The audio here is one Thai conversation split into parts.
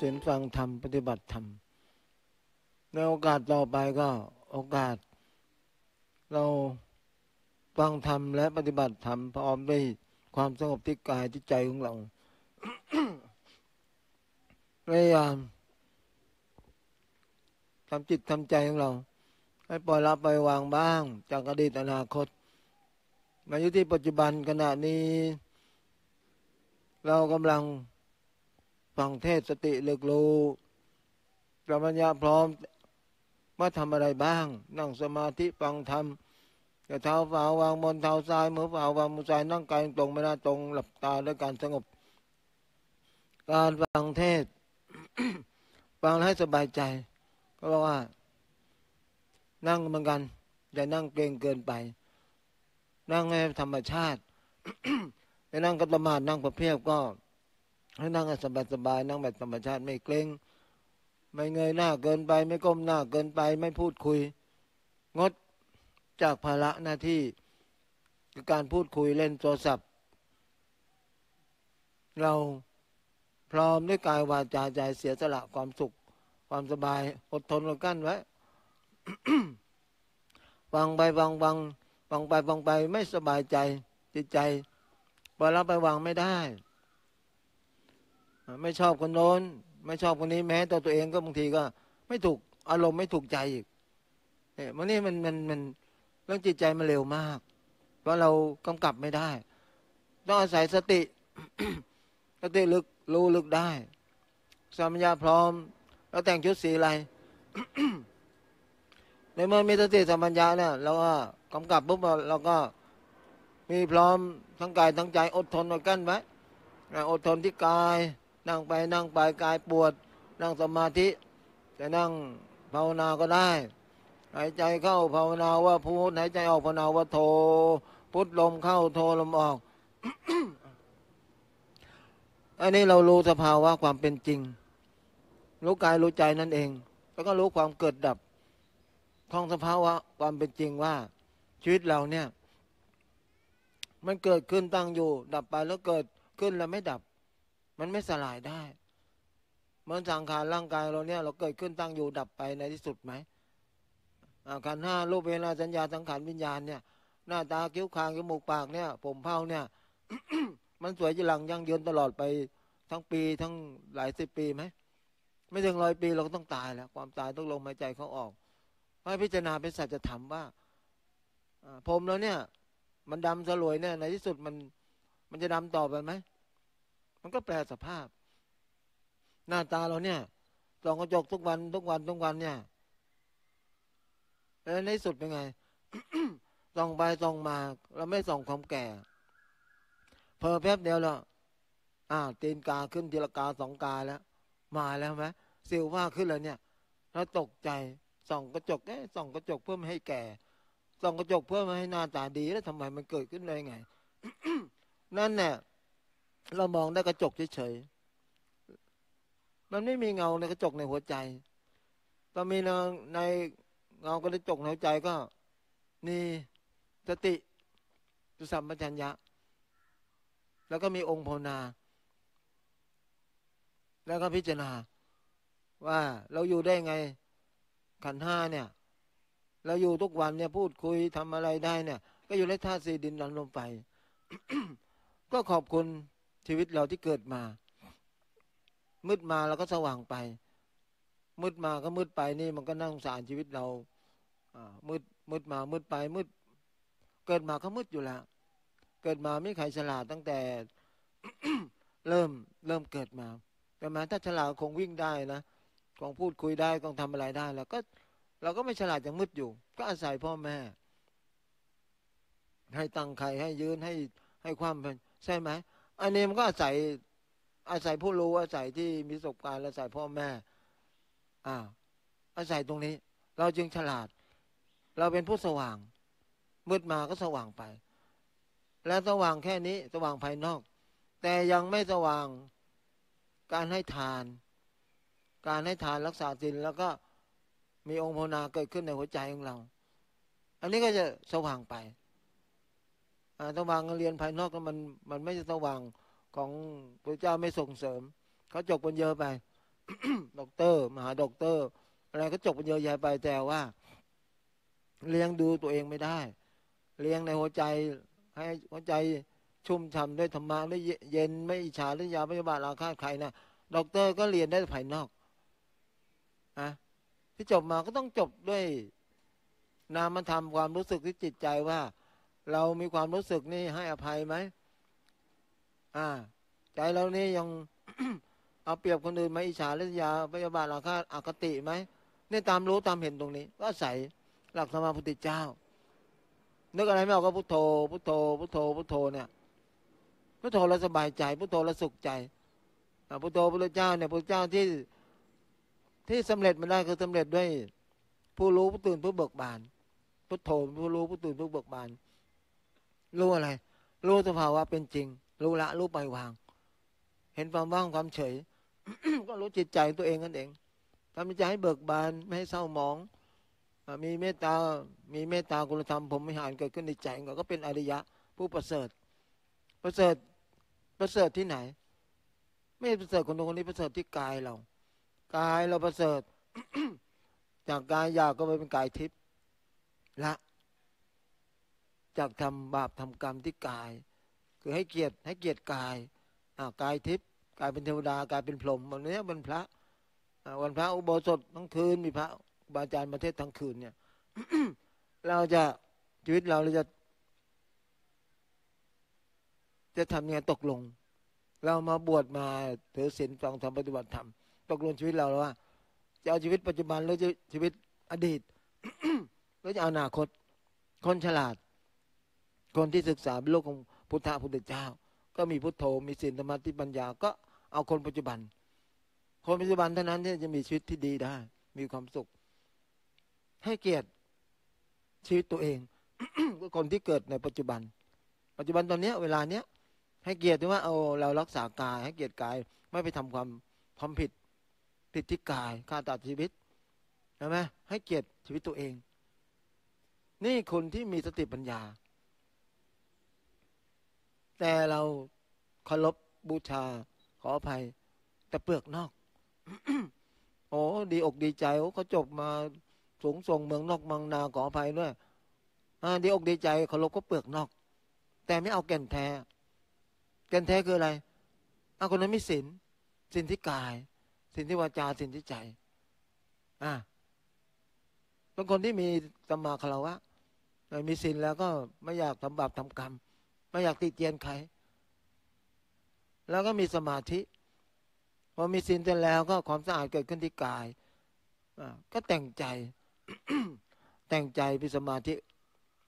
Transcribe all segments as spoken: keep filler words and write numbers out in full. ศีลฟังธรรมปฏิบัติธรรมในโอกาสต่อไปก็โอกาสเราฟังธรรมและปฏิบัติธรรมพร้อมด้วยความสงบที่กายที่ใจของเรา พยายามทำจิตทำใจของเราให้ปล่อยละปล่อยวางบ้างจากอดีตอนาคตมาอยู่ที่ปัจจุบันขณะนี้เรากำลังฟังเทศสติเลิกรู้ปัญญาพร้อมมาทำอะไรบ้างนั่งสมาธิฟังธรรมจะเท้าฝ่าวางบนเท้าซ้ายมือฝ่าวางมือซ้ายนั่งกายตรงไม่น่าตรงหลับตาด้วยการสงบการฟังเทศ ฟังให้สบายใจก็บอกว่านั่งเหมือนกันอย่านั่งเกรงเกินไปนั่งให้ธรรมชาติ จะนั่งกัตมาดนั่งประเพียบก็ให้นั่งสบายสบายนั่งแบบธรรมชาติไม่เกรงไม่เงยหน้าเกินไปไม่ก้มหน้าเกินไปไม่พูดคุยงดจากภาระหน้าที่คือการพูดคุยเล่นโทรศัพท์เราพร้อมด้วยกายวาจาใจเสียสละความสุขความสบายอดทนอดกั้นไว้ ฟังไปฟังฟังฟังไปฟังไปไม่สบายใจจิตใจปล่อยละไปวางไม่ได้ไม่ชอบคนโน้นไม่ชอบคนนี้แม้แต่ตัวเองก็บางทีก็ไม่ถูกอารมณ์ไม่ถูกใจอีกเนี่ยวันนี้มันมันมันเรื่องจิตใจมันเร็วมากเพราะเรากำกับไม่ได้ต้องอาศัยสติ สติลึกรู้ลึกได้สามัญญาพร้อมเราแต่งชุดสีอะไร ในเมื่อมีสติสามัญญาเนี่ยเราก็กำกับปุ๊บเราก็มีพร้อมทั้งกายทั้งใจอดทนอดกั้นไว้อดทนที่กายนั่งไปนั่งไปกายปวดนั่งสมาธิจะนั่งภาวนาก็ได้หายใจเข้าภาวนาว่าพุทหายใจออกภาวนาว่าโทพุทลมเข้าโทลมออก อันนี้เรารู้สภาวะความเป็นจริงรู้กายรู้ใจนั่นเองแล้วก็รู้ความเกิดดับของสภาวะความเป็นจริงว่าชีวิตเราเนี่ยมันเกิดขึ้นตั้งอยู่ดับไปแล้วเกิดขึ้นแล้วไม่ดับมันไม่สลายได้เหมือนสังขารร่างกายเราเนี่ยเราเกิดขึ้นตั้งอยู่ดับไปในที่สุดไหมขันธ์ห้ารูปเวทนาสัญญาสังขารวิญญาณเนี่ยหน้าตาคิ้วคางจมูกปากเนี่ยผมเผ่าเนี่ย มันสวยจีรังยั่งยืนตลอดไปทั้งปีทั้งหลายสิบปีไหมไม่ถึงร้อยปีเราก็ต้องตายแล้วความตายต้องลมหายใจเขาออกให้พิจารณาเป็นสัจธรรมว่าผมเราเนี่ยมันดำสลวยเนี่ยในที่สุดมันมันจะดำต่อไปไหมมันก็แปลสภาพหน้าตาเราเนี่ยส่องกระจกทุกวันทุกวันทุกวันเนี่ยแล้วในสุดเป็นไง ส่องไปส่องมาเราไม่ส่องความแก่เพอแป๊บเดียวแล้วอ่าตีนกาขึ้นทีละกาสองกาแล้วมาแล้วไหมสิวว่าขึ้นแล้วเนี่ยเราตกใจส่องกระจกเอ๊ะส่องกระจกเพื่อไม่ให้แก่ส่องกระจกเพื่อไม่ให้หน้าตาดีแล้วทำไมมันเกิดขึ้นได้ไง นั่นแหละเรามองได้กระจกเฉยๆมันไม่มีเงาในกระจกในหัวใจเรามีในเงากระจกในหัวใจก็นี่สติสัมปชัญญะแล้วก็มีองค์ภาวนาแล้วก็พิจารณาว่าเราอยู่ได้ไงขันธ์ห้าเนี่ยเราอยู่ทุกวันเนี่ยพูดคุยทำอะไรได้เนี่ยก็อยู่ในธาตุสี่ดินน้ำลมไฟ ก็ขอบคุณชีวิตเราที่เกิดมามืดมาเราก็สว่างไปมืดมาก็มืดไปนี่มันก็นั่งสารชีวิตเรามืดมืดมามืดไปมืดเกิดมาก็มืดอยู่แล้วเกิดมาไม่ใครฉลาดตั้งแต่ เริ่มเริ่มเกิดมาแต่มาถ้าฉลาดคงวิ่งได้นะคงพูดคุยได้คงทำอะไรได้แล้วก็เราก็ไม่ฉลาดอย่างมืดอยู่ก็อาศัยพ่อแม่ให้ตั้งไข่ให้ยืนให้ให้ความเป็นใช่ไหมอันนี้มันก็อาศัยอาศัยผู้รู้อาศัยที่มีประสบการณ์อาศัยพ่อแม่อ่าอาศัยตรงนี้เราจึงฉลาดเราเป็นผู้สว่างมืดมาก็สว่างไปและสว่างแค่นี้สว่างภายนอกแต่ยังไม่สว่างการให้ทานการให้ทานรักษาศีลแล้วก็มีองค์ภาวนาเกิดขึ้นในหัวใจของเราอันนี้ก็จะสว่างไปสว่างเรียนภายนอกมันมันไม่ใช่สว่างของพระเจ้าไม่ส่งเสริมเขาจบปัญญาไป ด็อกเตอร์ มหาด็อกเตอร์ อะไรก็จบเป็นเยอะแยะไปแต่ว่าเลี้ยงดูตัวเองไม่ได้เลี้ยงในหัวใจให้หัวใจชุ่มฉ่ำด้วยธรรมะด้วยเย็นไม่อิจฉาด้วยยาพยาบาทราคาใครนะด็อกเตอร์ก็เรียนได้ภายนอกอะที่จบมาก็ต้องจบด้วยนามธรรมความรู้สึกที่จิตใจว่าเรามีความรู้สึกนี่ให้อภัยไหมอ่าใจเรานี่ยัง เอาเปรียบคนอื่นไหมอิจฉาริษยาพยาบาทราคาอคติไหมนี่ตามรู้ตามเห็นตรงนี้ก็ใส่หลักธรรมะพุทธเจ้านึกอะไรไม่ออกก็พุทโธพุทโธพุทโธพุทโธเนี่ยพุทโธเราสบายใจพุทโธเราสุขใจพุทโธพุทธเจ้าเนี่ยพุทธเจ้าที่ที่สำเร็จมาได้คือสำเร็จด้วยผู้รู้ผู้ตื่นผู้เบิกบานพุทโธผู้รู้ผู้ตื่นผู้เบิกบานรู้อะไรรู้สภาวะเป็นจริงรู้ละรู้ปล่อยวางเห็นความว่างความเฉย ก็รู้จิตใจตัวเองกันเองทำใจให้เบิกบานไม่ให้เศร้าหมองมีเมตตามีเมตตาคุณธรรมผมไม่หานเกิดขึ้นในใจก็เป็นอริยะผู้ประเสริฐประเสริฐประเสริฐที่ไหนไม่ประเสริฐคนตรงคนนี้ประเสริฐที่กายเรากายเราประเสริฐ จากกายหยาบก็ไปเป็นกายทิพย์ละจากทำบาปทำกรรมที่กายคือให้เกียรติให้เกียรติกายกายทิพย์กายเป็นเทวดากายเป็นพรหมวันนี้เป็นพระวันพระอุโบสถทั้งคืนมีพระบาอาจารย์ประเทศทั้งคืนเนี่ย เราจะชีวิตเราเราจะจะทำยังไงตกลงเรามาบวชมาถือศีลฟังธรรมปฏิบัติธรรมตกลงชีวิตเราแล้วว่าจะเอาชีวิตปัจจุบันหรือชีวิตอดีต หรือจะเอาอนาคตคนฉลาดคนที่ศึกษาโลกของพุทธะพุทธเจ้าก็มีพุทโธมีศีลสมาธิปัญญาก็เอาคนปัจจุบันคนปัจจุบันเท่านั้นที่จะมีชีวิตที่ดีได้มีความสุขให้เกียรติชีวิตตัวเอง ก็คนที่เกิดในปัจจุบันปัจจุบันตอนนี้เวลาเนี้ยให้เกียรติว่าเอาเรารักษากายให้เกียรติกายไม่ไปทำความความผิดผิดที่กายฆ่าตัดชีวิตใช่ไหมให้เกียรติชีวิตตัวเองนี่คนที่มีสติปัญญาแต่เราเคารพบูชาขออภัยแต่เปลือกนอก โอ้ดีอกดีใจโอ้เขาจบมาสูงส่งเมืองนอกเมืองนาขออภัยด้วยดีอกดีใจเคารพก็เปลือกนอกแต่ไม่เอาแก่นแท้แก่นแท้คืออะไรเอาคนนั้นไม่ศีลศีลที่กายศีลที่วาจาศีลที่ใจอ่ะบางคนที่มีสัมมาคารวะมีศีลแล้วก็ไม่อยากทำบาปทำกรรมไม่อยากติเตียนใครแล้วก็มีสมาธิพอมีศีลเสร็จแล้วก็ความสะอาดเกิดขึ้นที่กายก็แต่งใจ แต่งใจมีสมาธิ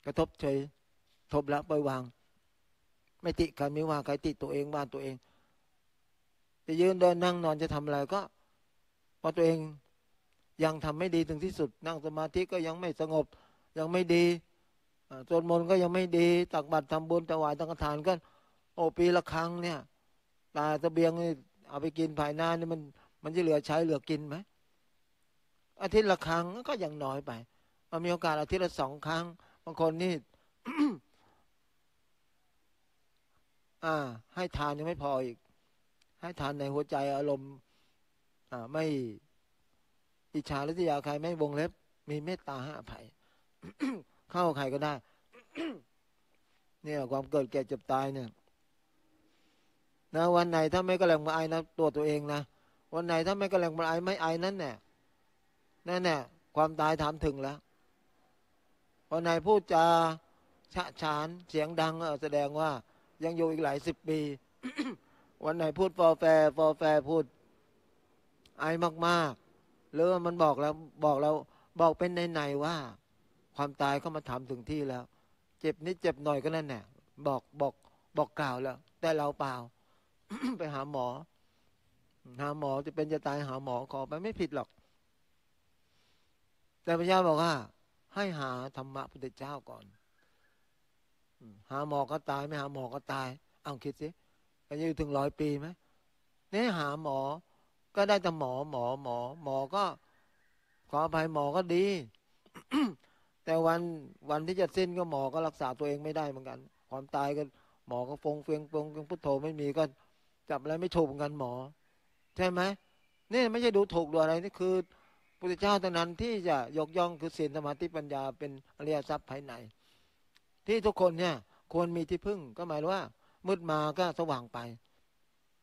กระทบเฉยทบละปล่อยวางไม่ติใครไม่ว่าใครติตัวเองว่าตัวเองจะยืนเดินนั่งนอนจะทำอะไรก็พอตัวเองยังทำไม่ดีถึงที่สุดนั่งสมาธิก็ยังไม่สงบยังไม่ดีสวดมนต์ก็ยังไม่ดีตักบาตรทำบุญถวายสังฆทานก็โอปีละครั้งเนี่ยตาเสบียงนี่เอาไปกินภายหน้านี่มันมันจะเหลือใช้เหลือกินไหมอาทิตย์ละครั้งก็ยังน้อยไปมันมีโอกาสอาทิตย์ละสองครั้งบางคนนี่ อ่าให้ทานยังไม่พออีกให้ทานในหัวใจอารมณ์อ่าไม่อิจฉาริษยาใครไม่วงเล็บมีเมตตาให้อภัย เข้าใครก็ได้ เนี่ยความเกิดแก่เจ็บตายเนี่ยนะวันไหนถ้าไม่กระแลงมาไอนะตัวตัวเองนะวันไหนถ้าไม่กระแลงมาไอไม่ไอนั่นแน่นั่นแน่ความตายถามถึงแล้ววันไหนพูดจาฉะฉานเสียงดังแสดงว่ายังอยู่อีกหลายสิบปี วันไหนพูดฟอแฟฟอแฟพูดไอมากๆหรือว่ามันบอกแล้วบอกเราบอกเป็นในในว่าความตายก็มาถามถึงที่แล้วเจ็บนิดเจ็บหน่อยก็นั่นแหละบอกบอกบอกกล่าวแล้วแต่เราเปล่า ไปหาหมอหาหมอจะเป็นจะตายหาหมอขอไปไม่ผิดหรอกแต่พระเจ้าบอกว่าให้หาธรรมะพุทธเจ้าก่อนหาหมอก็ตายไม่หาหมอก็ตายเอาคิดสิจะอยู่ถึงร้อยปีไหมเนี่ยหาหมอก็ได้แต่หมอหมอหมอหมอก็ขออภัยหมอก็ดี แต่วันวันที่จะสิ้นก็หมอก็รักษาตัวเองไม่ได้เหมือนกันความตายก็หมอก็ฟงเฟืองฟงพุทโธไม่มีก็จับอะไรไม่ถูกเหมือนกันหมอใช่ไหม นี่ไม่ใช่ดูถูกดูอะไรนี่คือพระพุทธเจ้าเท่านั้นที่จะยกย่องคือศีลสมาธิปัญญาเป็นอริยทรัพย์ภายในที่ทุกคนเนี่ยควรมีที่พึ่งก็หมายว่ามืดมาก็สว่างไป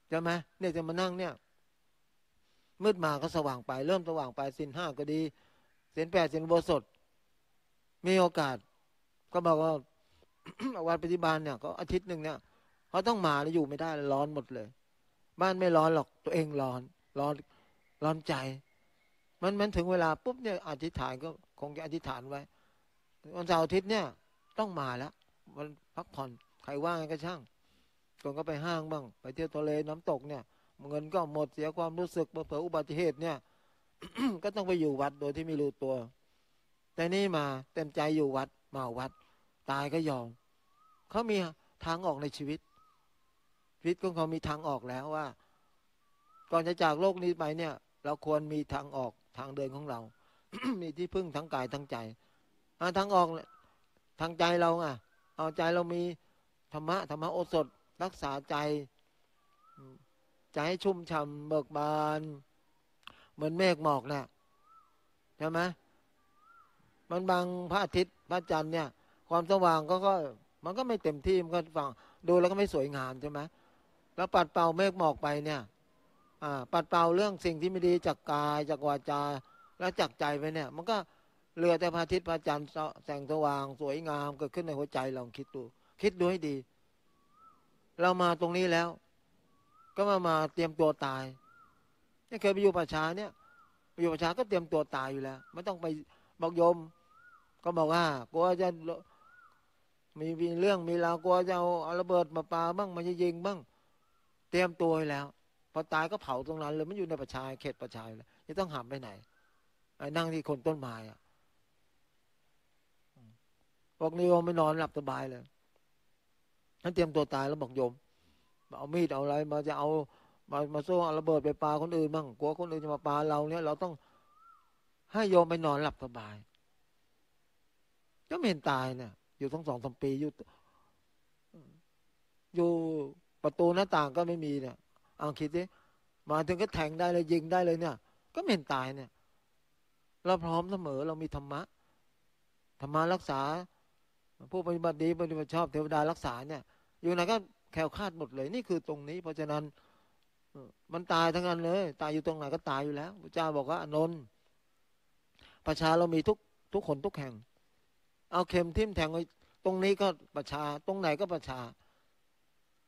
ใช่ไหมเนี่ยจะมานั่งเนี่ยมืดมาก็สว่างไปเริ่มสว่างไปศีลห้าก็ดีศีลแปดศีลอุโบสถมีโอกาสก็บอกว่า วัดปฏิบัติเนี่ยก็อาทิตย์หนึ่งเนี่ยเขาต้องมาแล้วอยู่ไม่ได้ร้อนหมดเลยบ้านไม่ร้อนหรอกตัวเองร้อนร้อนร้อนใจมันมันถึงเวลาปุ๊บเนี่ยอธิษฐานก็คงจะอธิษฐานไว้วันเสาร์อาทิตย์เนี่ยต้องมาแล้วมันพักผ่อนใครว่างก็ช่างคนก็ไปห้างบ้างไปเที่ยวทะเลน้ำตกเนี่ยเงินก็หมดเสียความรู้สึกเผลออุบัติเหตุเนี่ย ก็ต้องไปอยู่วัดโดยที่ไม่รู้ตัวแต่นี่มาเต็มใจอยู่วัดมาวัดตายก็ยอมเขามีทางออกในชีวิตชีวิตของเขามีทางออกแล้วว่าก่อนจะจากโลกนี้ไปเนี่ยเราควรมีทางออกทางเดินของเรา มีที่พึ่งทั้งกายทั้งใจทางออกทางใจเราอ่ะเอาใจเรามีธรรมะธรรมโอสถรักษาใจใจให้ชุ่มฉ่ำเบิกบานเหมือนเมฆหมอกน่ะใช่ไหมมันบางพระอาทิตย์พระจันทร์เนี่ยความสว่างก็ก็มันก็ไม่เต็มที่มันก็ฟังดูแล้วก็ไม่สวยงามใช่ไหมแล้วปัดเป่าเมฆหมอกไปเนี่ยปัดเป่าเรื่องสิ่งที่ไม่ดีจากกายจากวาจาและจากใจไปเนี่ยมันก็เหลือแต่พระอาทิตย์พระจันทร์แสงสว่างสวยงามเกิดขึ้นในหัวใจลองคิดดูคิดดูให้ดีเรามาตรงนี้แล้วก็มามาเตรียมตัวตายนี่เคยไปอยู่ป่าช้าเนี่ยไปอยู่ป่าช้าก็เตรียมตัวตายอยู่แล้วไม่ต้องไปบอกโยมก็บอกว่ากลัวจะมีเรื่องมีราวกลัวจะเอาระเบิดมาปาบ้างมาจะยิงบ้างเตรียมตัวแล้วพอตายก็เผาตรงนั้นเลยไม่อยู่ในป่าช้าเขตป่าช้าเลยจะต้องหามไปไหนนั่งที่คนต้นไม้อะบอกโยมไม่นอนหลับสบายเลยนั่นเตรียมตัวตายแล้วบอกโยมเอามีดเอาอะไรมาจะเอามามาโซ่เอาระเบิดไปปาคนอื่นบ้างกลัวคนอื่นจะมาปาเราเนี่ยเราต้องให้โยมไปนอนหลับสบายก็ไม่เห็นตายเนี่ยอยู่ทั้งสองสามปีอยู่อยู่ประตูหน้าต่างก็ไม่มีเนี่ยเอาคิดดิมาถึงก็แทงได้เลยยิงได้เลยเนี่ยก็ไม่เห็นตายเนี่ยเราพร้อมเสมอเรามีธรรมะธรรมะรักษาผู้ปฏิบัติดีปฏิบัติชอบเทวดารักษาเนี่ยอยู่ไหนก็แคล้วคลาดหมดเลยนี่คือตรงนี้เพราะฉะนั้นมันตายทั้งนั้นเลยตายอยู่ตรงไหนก็ตายอยู่แล้วพระเจ้าบอกว่าอานนท์ประชาเรามีทุกทุกคนทุกแห่งเอาเข็มทิ่มแทงไว้ตรงนี้ก็ประชาตรงไหนก็ประชา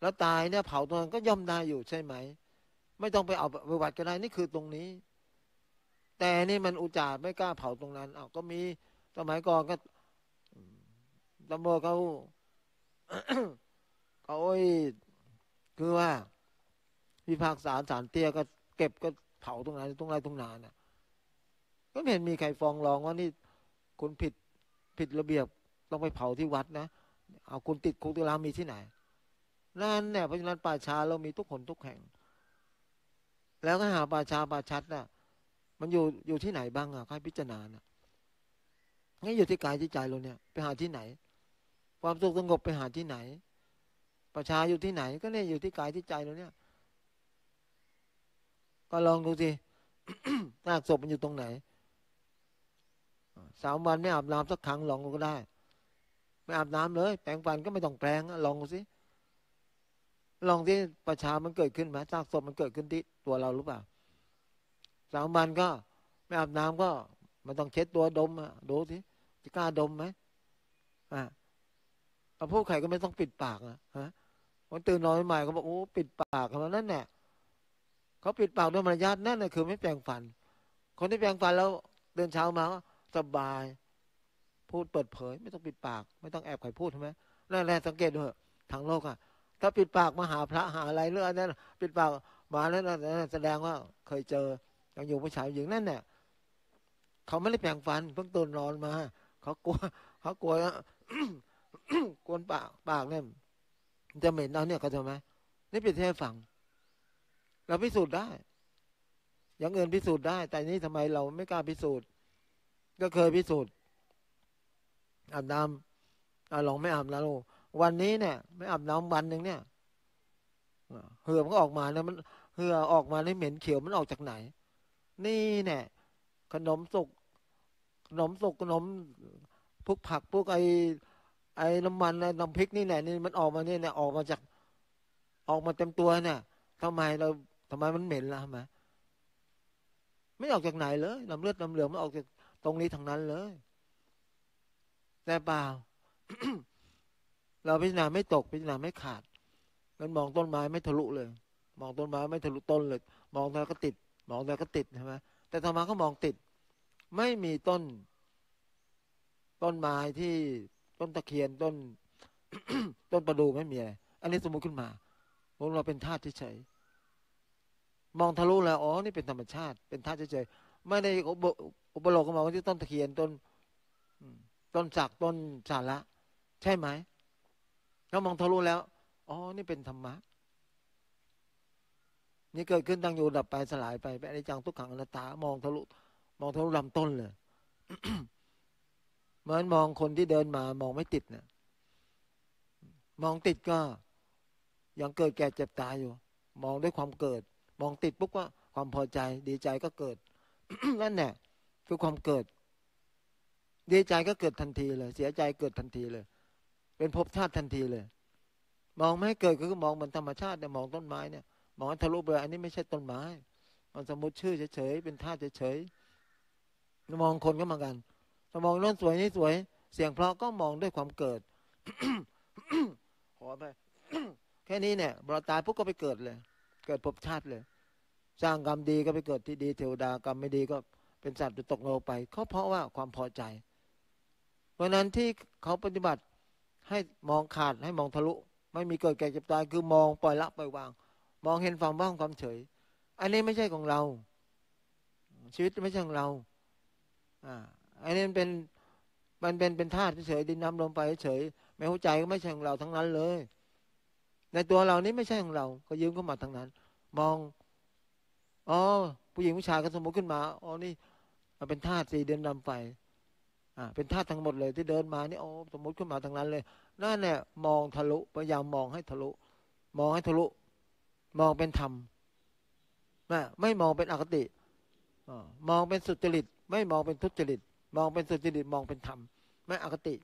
แล้วตายเนี่ยเผาตรงนั้นก็ย่อมได้อยู่ใช่ไหมไม่ต้องไปเอาประวัติก็ได้นี่คือตรงนี้แต่นี่มันอุจจาระไม่กล้าเผาตรงนั้นเอาก็มีสมัยก่อนก็ตำรวจเขา เขาโอ้ยคือว่าพิพากษาศาลเตี้ยก็เก็บก็เผาตรงนั้นตรงไรตรงนาน่ะก็ไม่เห็นมีใครฟ้องร้องว่านี่คุณผิดผิดระเบียบต้องไปเผาที่วัดนะเอาคุณติดคุกติดรามมีที่ไหนนั่นแหละเพราะฉะนั้นป่าช้าเรามีทุกคนทุกแห่งแล้วก็หาป่าช้าป่าชัดน่ะมันอยู่อยู่ที่ไหนบ้างอ่ะใครพิจารณาน่ะงั้นอยู่ที่กายที่ใจเราเนี่ยไปหาที่ไหนความสุขสงบไปหาที่ไหนประชาอยู่ที่ไหนก็เนี่ยอยู่ที่กายที่ใจเราเนี่ยก็ลองดูสิ หน้าศพมันอยู่ตรงไหนสามวันไม่อาบน้ำสักครั้งลองก็ได้ไม่อาบน้ำเลยแปรงฟันก็ไม่ต้องแปรงลองดูสิลองที่ประชามันเกิดขึ้นไหมซากศพมันเกิดขึ้นที่ตัวเราหรือเปล่าสามวันก็ไม่อาบน้ำก็มันต้องเช็ดตัวดมอ่ะดูสิจะกล้าดมไหมอ่ะเอาพูดใครก็ไม่ต้องปิดปากนะฮะวันตื่นนอนใหม่เขาบอกโอ้ปิดปากเขานั่นแหละเขาปิดปากด้วยมารยาทนั่นแหละคือไม่แปรงฟันคนที่แปรงฟันแล้วเดินเช้ามาสบายพูดเปิดเผยไม่ต้องปิดปากไม่ต้องแอบใครพูดใช่ไหมนั่นแหละสังเกตดูเถอะทางโลกอ่ะถ้าปิดปากมาหาพระหาอะไรเรื่องนั้นปิดปากมาแล้วแสดงว่าเคยเจอยังอยู่ผู้ชายหญิงนั่นแหละเขาไม่ได้แปรงฟันเพิ่งตื่นนอนมาเขากลัวเขากลัว กวนปากปากเนี่ยจะเหม็นเอาเนี่ยก็ทำไมนี่เป็นเทศฟังเราพิสูจน์ได้อย่างอื่นพิสูจน์ได้แต่นี้ทำไมเราไม่กล้าพิสูจน์ก็เคยพิสูจน์อาบน้ำลองไม่อาบน้ำวันนี้เนี่ยไม่อาบน้ำวันหนึ่งเนี่ยเหือมันก็ออกมาเนี่ยมันเหือออกมาในเหม็นเขียวมันออกจากไหน นี่เนี่ยขนมสุกขนมสุกขนมพวกผักพวกไอไอน้ำมันไอน้ำพริกนี่แหละนี่มันออกมาเนี่ยเนี่ยออกมาจากออกมาเต็มตัวเนี่ยทำไมเราทำไมมันเหม็นล่ะทำไมไม่ออกจากไหนเลยน้ำเลือดน้ำเหลืองมันออกจากตรงนี้ทางนั้นเลยแต่เปล่า เราพิจารณาไม่ตกพิจารณาไม่ขาดมันมองต้นไม้ไม่ทะลุเลยมองต้นไม้ไม่ทะลุต้นเลยมองแต่ก็ติดมองแต่ก็ติดใช่ไหมแต่ธรรมะก็มองติดไม่มีต้นต้นไม้ที่ต้นตะเคียนต้น ต้นประดู่ไม่มีอะไรอันนี้สมมุติขึ้นมาพวกเราเป็นธาตุเฉยมองทะลุแล้วอ๋อนี่เป็นธรรมชาติเป็นธาตุเฉยไม่ได้อุปโลกน์มาว่าที่ต้นตะเคียนต้นต้นสักต้นสาระใช่ไหมเรามองทะลุแล้วอ๋อนี่เป็นธรรมะนี่เกิดขึ้นตั้งอยู่ดับไปสลายไปเป็นอนิจจังทุกขังอนัตตามองทะลุมองทะลุลำต้นเลย เหมือนมองคนที่เดินมามองไม่ติดนะมองติดก็ยังเกิดแก่เจ็บตายอยู่มองด้วยความเกิดมองติดปุ๊บว่าความพอใจดีใจก็เกิด นั่นแหละคือความเกิดดีใจก็เกิดทันทีเลยเสียใจเกิดทันทีเลยเป็นภพชาติทันทีเลยมองไม่ให้เกิดก็คือมองมันธรรมชาติเนี่ยมองต้นไม้เนี่ยมองทะลุไปอันนี้ไม่ใช่ต้นไม้มันสมมติชื่อเฉยๆเป็นธาตุเฉยๆมองคนก็เหมือนกันถ้ามองนั่นสวยนี่สวยเสียงเพราะก็มองด้วยความเกิด ขอไป แค่นี้เนี่ยบรรตายปุ๊บก็ไปเกิดเลยเกิดภพชาติเลยสร้างกรรมดีก็ไปเกิดที่ดีเทวดากรรมไม่ดีก็เป็นสัตว์ตกนรกไปเขาเพราะว่าความพอใจเพราะนั้นที่เขาปฏิบัติให้มองขาดให้มองทะลุไม่มีเกิดแก่เจ็บตายคือมองปล่อยละปล่อยวางมองเห็นฝั่งบ้างความเฉยอันนี้ไม่ใช่ของเราชีวิตไม่ใช่ของเราอ่าอันนี้มันเป็นมันเป็นเป็นธาตุเฉยดินน้ำลมไปเฉยไม่หัวใจก็ไม่ใช่ของเราทั้งนั้นเลยในตัวเรานี้ไม่ใช่ของเราก็ยืมเข้ามาทั้งนั้นมองอ๋อผู้หญิงผู้ชายก็สมมติขึ้นมาอ๋อนี่มันเป็นธาตุสี่เดือนดำไฟอ่าเป็นธาตุทั้งหมดเลยที่เดินมานี่อ๋อสมมติขึ้นมาทั้งนั้นเลยนั่นแหละมองทะลุพยายามมองให้ทะลุมองให้ทะลุมองเป็นธรรมนะไม่มองเป็นอคติอ่ามองเป็นสุจริตไม่มองเป็นทุจริตมองเป็นสุจริตมองเป็นธรรมไม่อคติ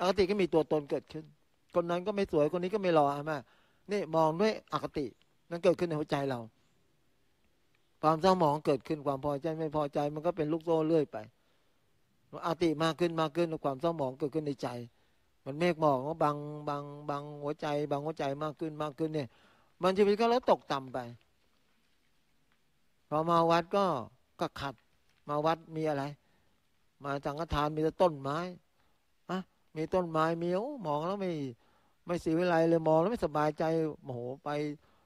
อคติก็มีตัวตนเกิดขึ้นคนนั้นก็ไม่สวยคนนี้ก็ไม่หล่อใช่ไหมนี่มองด้วยอคตินั่นเกิดขึ้นในหัวใจเราความเศร้าหมองเกิดขึ้นความพอใจไม่พอใจมันก็เป็นลูกโซ่เรื่อยไปอคติมากขึ้นมากขึ้นความเศร้าหมองเกิดขึ้นในใจมันเมฆหมอกก็บังบังบังหัวใจบังหัวใจมากขึ้นมากขึ้นเนี่ยมันชีวิตก็แล้วตกต่ำไปพอมาวัดก็ก็ขัดมาวัดมีอะไรมาสังฆทานมีแต่ต้นไม้อะมีต้นไม้มีโอ้มองแล้วไม่ไม่เสียเวลาเลยมองแล้วไม่สบายใจโอ้โหไป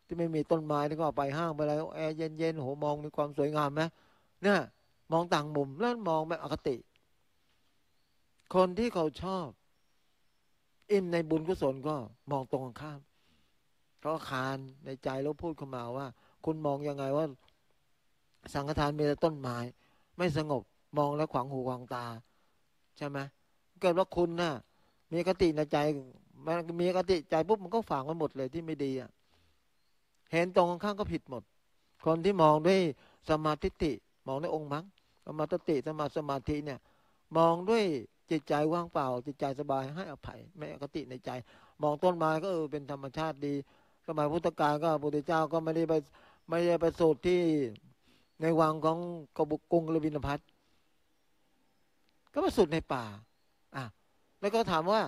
ที่ไม่มีต้นไม้นี่ก็ไปห้างไปอะไรแอร์เย็นเย็นโอ้โหมองมีความสวยงามไหมเนี่ยมองต่างมุมแล้วมองแบบอคติคนที่เขาชอบอิ่มในบุญกุศลก็มองตรงข้ามเพราะคานในใจแล้วพูดขึ้นมาว่าคุณมองยังไงว่าสังฆทานมีแต่ต้นไม้ไม่สงบมองแล้วขวางหูขวางตาใช่ไหมเกิดว่าคุณน่ะมีคติในใจมันมีคติใจปุ๊บมันก็ฝังไว้หมดเลยที่ไม่ดีอ่ะเห็นตรงข้างก็ผิดหมดคนที่มองด้วยสมาธิติมองด้วยองค์มรรคสมาธิติสมาสมาธิเนี่ยมองด้วยจิตใจว่างเปล่าจิตใจสบายให้อภัยไม่อคติในใจมองต้นไม้ก็เออเป็นธรรมชาติดีสมัยพุทธกาลก็พระพุทธเจ้าก็ไม่ได้ไปไม่ได้ไปสูตรที่ในวังของกบุกรุงกบิลพัสก็มาสูตรในป่าอ่ะแล้วก็ถามว่า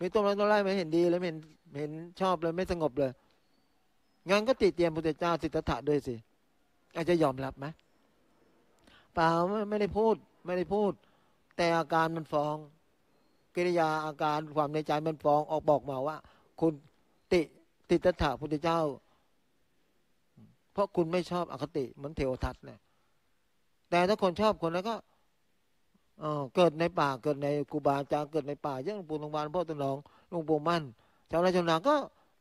มีต้นไม้ต้นไร่ไม่เห็นดีแล้วเห็นเห็นชอบเลยไม่สงบเลยงั้นก็ติเตียนพระพุทธเจ้าสิทธัตถะด้วยสิอาจจะยอมรับไหมเปล่าไม่ได้พูดไม่ได้พูดแต่อาการมันฟ้องกิริยาอาการความในใจมันฟ้องออกบอกมาว่าคุณติติตถะพุทธเจ้าเพราะคุณไม่ชอบอคติเหมือนเทวทัตเนี่ยแต่ถ้าคนชอบคนนั้นก็เกิดในป่าเกิดในกูบาจาเกิดในป่าเยอะหลวงปู่ทองบานพ่อตุนหลงหลวงปู่มั่นชาวไร่ชาวนาก็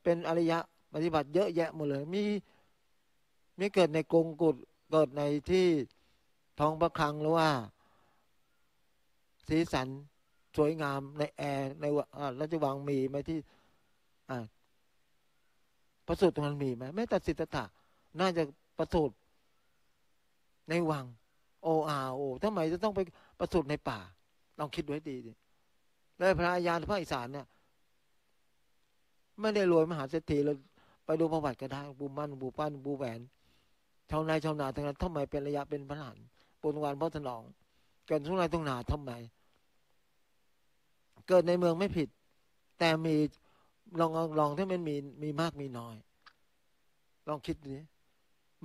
เป็นอริยะปฏิบัติเยอะแยะหมดเลยมีมีเกิดในกรุงกุฎเกิดในที่ทองประคลังหรือว่าสีสันสวยงามในแอร์ในราชวังมีไหมที่ประสูติตรงนั้นมีไหมแม้แต่สิทธัตถะน่าจะประสูติ ในวังโออาโอทำไมจะต้องไปประสูติในป่าลองคิดไว้ดีดิเลยพระอาญาภาคอีสานเนี่ยไม่ได้รวยมหาเศรษฐีเราไปดูประวัติก็ได้บูมั่นบูปั้นบูแหวนชาวนาชาวนาทั้งนั้นทำไมเป็นระยะเป็นพระหลานปนวานพ่อถนอมเกิดทุ่งนาทุ่งนาทำไมเกิดในเมืองไม่ผิดแต่มีลองลองถ้ามันมีมีมากมีน้อยลองคิดดิ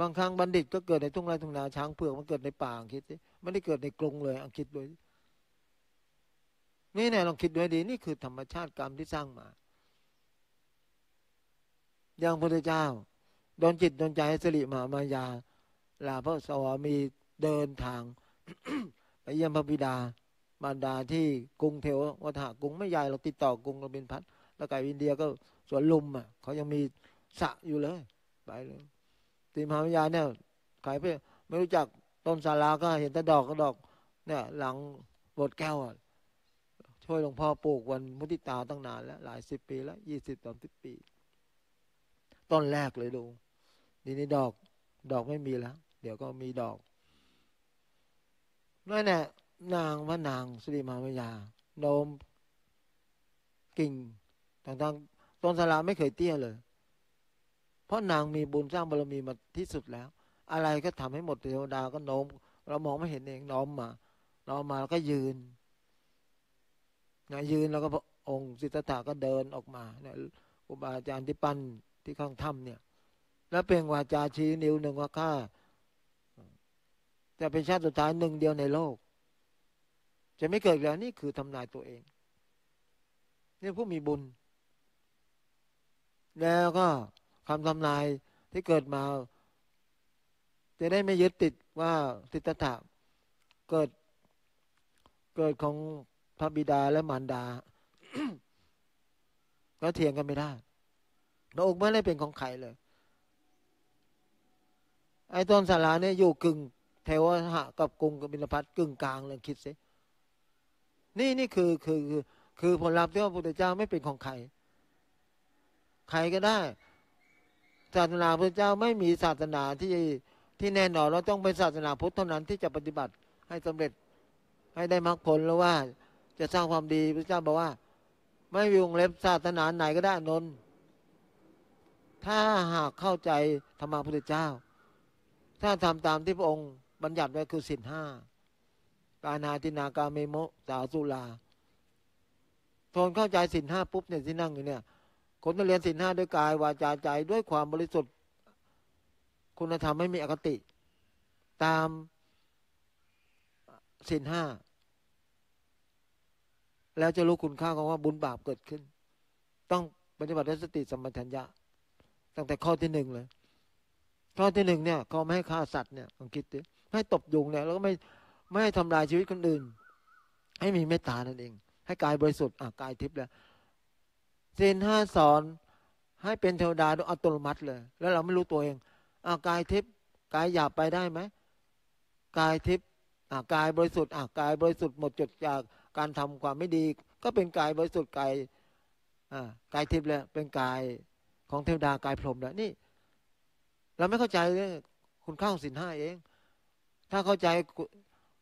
บางครั้งบัณฑิตก็เกิดในทุ่งไร่ทุ่งนาช้างเผือกมันเกิดในป่าคิดดิไม่ได้เกิดในกรงเลยคิดด้วยนี่แน่ลองคิดด้วยดีนี่คือธรรมชาติกรรมที่สร้างมาอย่างพระพุทธเจ้าโดนจิตโดนใจสิริมามายาลาพระสวามีเดินทาง ไปเยี่ยมพระบิดามารดาที่กรุงเทววัฒน์กรุงไม่ใหญ่เราติดต่อกรุงเราเป็นพัดแล้วไก่อินเดียก็สวนลุมอ่ะเขายังมีสะอยู่เลยไปเลยตีมหาวิญญาณเนี่ยใครเพื่อไม่รู้จักต้นสาราก็เห็นแต่ดอกก็ดอกเนี่ยหลังโบสถ์แก้วอ่ะช่วยหลวงพ่อปลูกวันมุทิตาตั้งนานแล้วหลายสิบปีแล้วยี่สิบสามสิบปีต้นแรกเลยดูนี่นี่ดอกดอกไม่มีแล้วเดี๋ยวก็มีดอกนั่นแหละนางว่านางสิริมหาวิญญาณโนมกิ่งต่างๆต้นสาราไม่เคยเตี้ยเลยเพราะนางมีบุญสร้างบารมีมาที่สุดแล้วอะไรก็ทำให้หมดเทวดาก็โน้มเรามองไม่เห็นเองน้อมมาน้อมมาแล้วก็ยืนนะยืนแล้วก็องค์สิทธัตถะก็เดินออกมาเนี่ยครูบาอาจารย์ที่ปั้นที่ข้างถ้ำเนี่ยแล้วเปล่งวาจาชี้นิ้วหนึ่งว่าข้าจะเป็นชาติสุดท้ายหนึ่งเดียวในโลกจะไม่เกิดแล้วนี่คือทำนายตัวเองนี่ผู้มีบุญแล้วก็คำทำนายที่เกิดมาจะได้ไม่ยึดติดว่าสิทธัตถะเกิดเกิดของพระบิดาและมารดา แล้วเถียงกันไม่ได้พระองค์ไม่ได้เป็นของใครเลยไอ้ต้นสาราเนี่ยอยู่กึ่งเทวหะกับกรุงกบิลพัสกึ่งกลางเลยคิดสินี่นี่คือคือคือผลลัพธ์ที่ว่าพระพุทธเจ้าไม่เป็นของใครใครก็ได้ศาสนาพระเจ้าไม่มีศาสนาที่ที่แน่นอนเราต้องเป็นศาสนาพุทธเท่านั้นที่จะปฏิบัติให้สำเร็จให้ได้มรรคผลแล้วว่าจะสร้างความดีพระเจ้าบอกว่าไม่มีวงเล็บศาสนาไหนก็ได้นนถ้าหากเข้าใจธรรมะพระพุทธเจ้าถ้าทำตามที่พระองค์บัญญัติไว้คือศีลห้ากาณาตินาการเมโมสาสุลาทนเข้าใจศีลห้าปุ๊บเนี่ยที่นั่งอยู่เนี่ยคนที่เรียนศีลห้าด้วยกายวาจาใจด้วยความบริสุทธิ์คุณธรรมไม่มีอคติตามศีลห้าแล้วจะรู้คุณค่าของว่าบุญบาปเกิดขึ้นต้องปฏิบัติด้วยสติสัมปชัญญะตั้งแต่ข้อที่หนึ่งเลยข้อที่หนึ่งเนี่ยเขาไม่ให้ฆ่าสัตว์เนี่ยลองคิดดิให้ตบยุงเนี่ยแล้วก็ไม่ไม่ให้ทำลายชีวิตคนอื่นให้มีเมตตานั่นเองให้กายบริสุทธิ์อ่ะกายทิพย์แล้วศีลห้าสอนให้เป็นเทวดาโดยอัตโนมัติเลยแล้วเราไม่รู้ตัวเองอ่ะกายทิพย์กายหยาบไปได้ไหมกายทิพย์อ่ะกายบริสุทธิ์อ่ะกายบริสุทธิ์หมดจดจากการทำความไม่ดีก็เป็นกายบริสุทธิ์กายอ่ากายทิพย์แล้วเป็นกายของเทวดากายพรหมแล้วนี่เราไม่เข้าใจเลยคุณค่าของศีลห้าเองถ้าเข้าใจ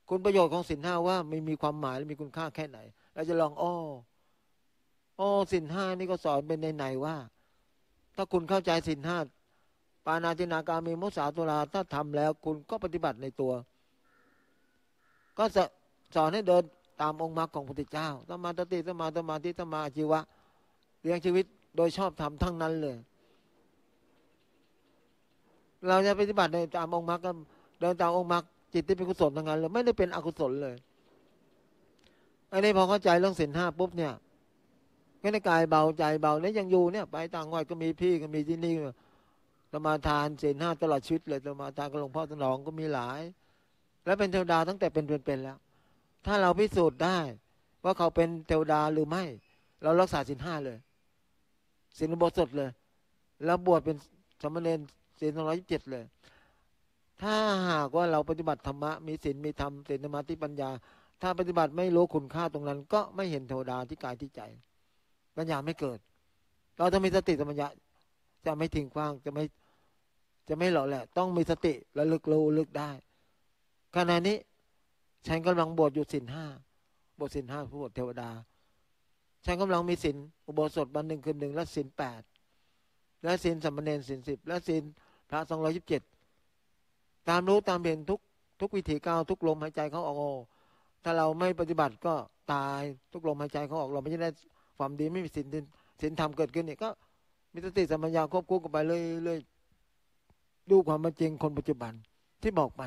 คุณประโยชน์ของศีลห้าว่าไม่มีความหมายและมีคุณค่าแค่ไหนเราจะลองอ้ออ้อศีลห้านี่ก็สอนเป็นในไหนว่าถ้าคุณเข้าใจศีลห้าปาณาตินาการมีมุสาตุลาถ้าทำแล้วคุณก็ปฏิบัติในตัวก็สอนให้เดินตามองค์มรรคของพระพุทธเจ้าสัมมาทิฏฐิสัมมาสมาธิสัมมาอาชีวะเลี้ยงชีวิตโดยชอบธรรมทั้งนั้นเลยเราจะปฏิบัติในตามองค์มรรคก็เดินตามองค์มรรคจิตที่เป็นกุศลทั้งนั้นเลยไม่ได้เป็นอกุศลเลยอันนี้พอเข้าใจเรื่องศีลห้าปุ๊บเนี่ยก็ในกายเบาใจเบาเนี่ยยังอยู่เนี่ยไปต่างวัดก็มีพี่ก็มีที่นี่สมาทานศีลห้าตลอดชีวิตเลยสมาทานกับหลวงพ่อถนอมก็มีหลายและเป็นเทวดาตั้งแต่เป็นเป็นแล้วถ้าเราพิสูจน์ได้ว่าเขาเป็นเทวดาหรือไม่เรารักษาศีลห้าเลยศีลอุโบสถเลยแล้วบวชเป็นสามเณรศีลสองร้อยยี่สิบเจ็ดเลยถ้าหากว่าเราปฏิบัติธรรมะมีศีลมีธรรมศีลสมาธิปัญญาถ้าปฏิบัติไม่รู้คุณค่าตรงนั้นก็ไม่เห็นเทวดาที่กายที่ใจปัญญาไม่เกิดเราต้องมีสติสัมปชัญญะจะไม่ทิ้งขว้างจะไม่จะไม่หล่อแหละต้องมีสติระลึกรู้ลึกได้ ขณะนี้ฉันกำลังบวชอยู่ศีลห้าบวชศีลห้าผู้บวชเทวดาฉันกำลังมีศีลอุโบสถวันหนึ่งคืนหนึ่งและศีลแปดและศีลสามเณรศีลสิบและศีลพระสองร้อยยี่สิบเจ็ดตามรู้ตามเห็นทุกทุกวิถีก้าวทุกลมหายใจเขาออกถ้าเราไม่ปฏิบัติก็ตายทุกลมหายใจเขาออกเราไม่ได้ความดีไม่มีศีลศีลธรรมเกิดขึ้นเนี่ยก็มีสติสัมปชัญญะควบคู่กันไปเรื่อยๆดูความเป็นจริงคนปัจจุบันที่บอกไป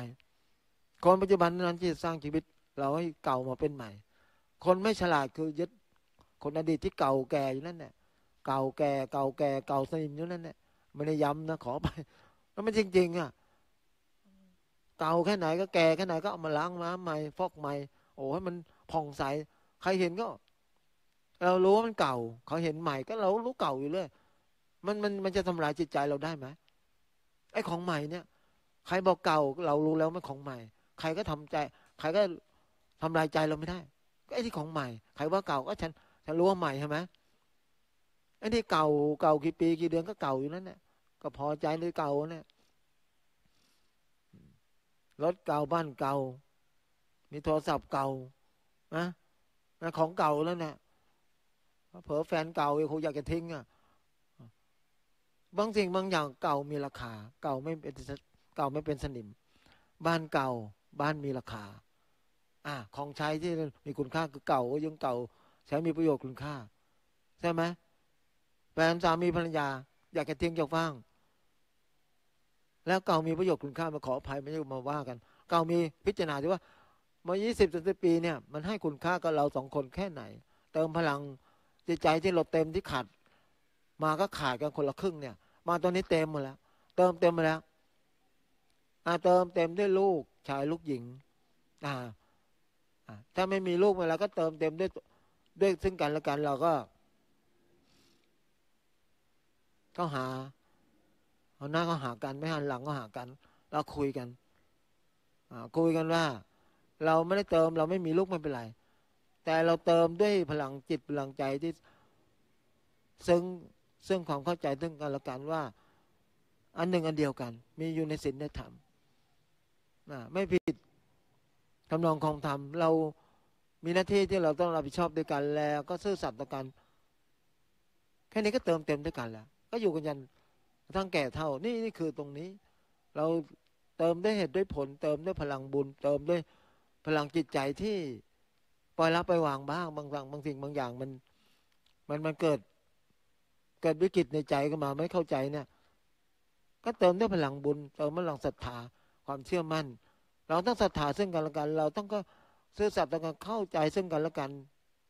คนปัจจุบันนั้นที่สร้างชีวิตเราให้เก่ามาเป็นใหม่คนไม่ฉลาดคือยึดคนอดีตที่เก่าแก่อยู่นั่นแหละเก่าแก่เก่าแก่เก่าสนิมอยู่นั่นแหละไม่ได้ย้ำนะขอไปแล้วมันจริงๆอ่ะเก่าแค่ไหนก็แก่แค่ไหนก็เอามาล้างมาใหม่ฟอกใหม่โอ้ให้มันผ่องใสใครเห็นก็เรารู้ว่ามันเก่าเขาเห็นใหม่ก็เรารู้เก่าอยู่เลยมันมันมันจะทำลายจิตใจเราได้ไหมไอ้ของใหม่เนี่ยใครบอกเก่าเรารู้แล้วมันของใหม่ใครก็ทำใจใครก็ทำลายใจเราไม่ได้ก็ไอ้ที่ของใหม่ใครว่าเก่าก็ฉันฉันรู้ว่าใหม่ใช่ไหมไอ้ที่เก่าเก่ากี่ปีกี่เดือนก็เก่าอยู่นั่นแหละก็พอใจในเก่าเนี่ยรถเก่าบ้านเก่ามีโทรศัพท์เก่านะของเก่าแล้วเนี่ยเผลอแฟนเก่าเขาอยากจะทิ้งอ่ะบางสิ่งบางอย่างเก่ามีราคาเก่าไม่เป็นเก่าไม่เป็นสนิมบ้านเก่าบ้านมีราคาอ่ะของใช้ที่มีคุณค่าคือเก่าก็ยังเก่าใช้มีประโยชน์คุณค่าใช่ไหมแฟนสามีภรรยาอยากจะทิ้งจากฟังแล้วเก่ามีประโยชน์คุณค่ามาขออภัยไม่ใช่มาว่ากันเก่ามีพิจารณาที่ว่าเมื่อยี่สิบสามสิบปีเนี่ยมันให้คุณค่ากับเราสองคนแค่ไหนเติมพลังจิตใจที่เราเต็มที่ขาดมาก็ขาดกันคนละครึ่งเนี่ยมาตอนนี้เต็มหมดแล้วเติมเต็มหมดแล้วอ่าเติมเต็มด้วยลูกชายลูกหญิงอ่าถ้าไม่มีลูกมาแล้วก็เติมเต็มด้วยด้วยซึ่งกันและกันเราก็ก็หาเอาหน้าก็หากันไม่หันหลังก็หากันเราคุยกันอ่าคุยกันว่าเราไม่ได้เติมเราไม่มีลูกไม่เป็นไรแต่เราเติมด้วยพลังจิตพลังใจที่ซึ่งซึ่งความเข้าใจซึ่งกันและกันว่าอันหนึ่งอันเดียวกันมีอยู่ในศีลในธรรมไม่ผิดคำนองของธรรมเรามีหน้าที่ที่เราต้องรับผิดชอบด้วยกันแล้วก็ซื่อสัตย์ต่อกันแค่นี้ก็เติมเต็มด้วยกันแล้วก็อยู่กันยันทั้งแก่เท่านี่นี่คือตรงนี้เราเติมด้วยเหตุด้วยผลเติมด้วยพลังบุญเติมด้วยพลังจิตใจที่ปล่อยละปล่อยวางบ้างบางอย่างบางสิ่งบางอย่างมันมันมันเกิดเกิดวิกฤตในใจขึ้นมาไม่เข้าใจเนี่ยก็เติมด้วยพลังบุญเติมพลังศรัทธาความเชื่อมั่นเราต้องศรัทธาซึ่งกันและกันเราต้องก็ซื่อสัตย์ต่อกันเข้าใจซึ่งกันและกัน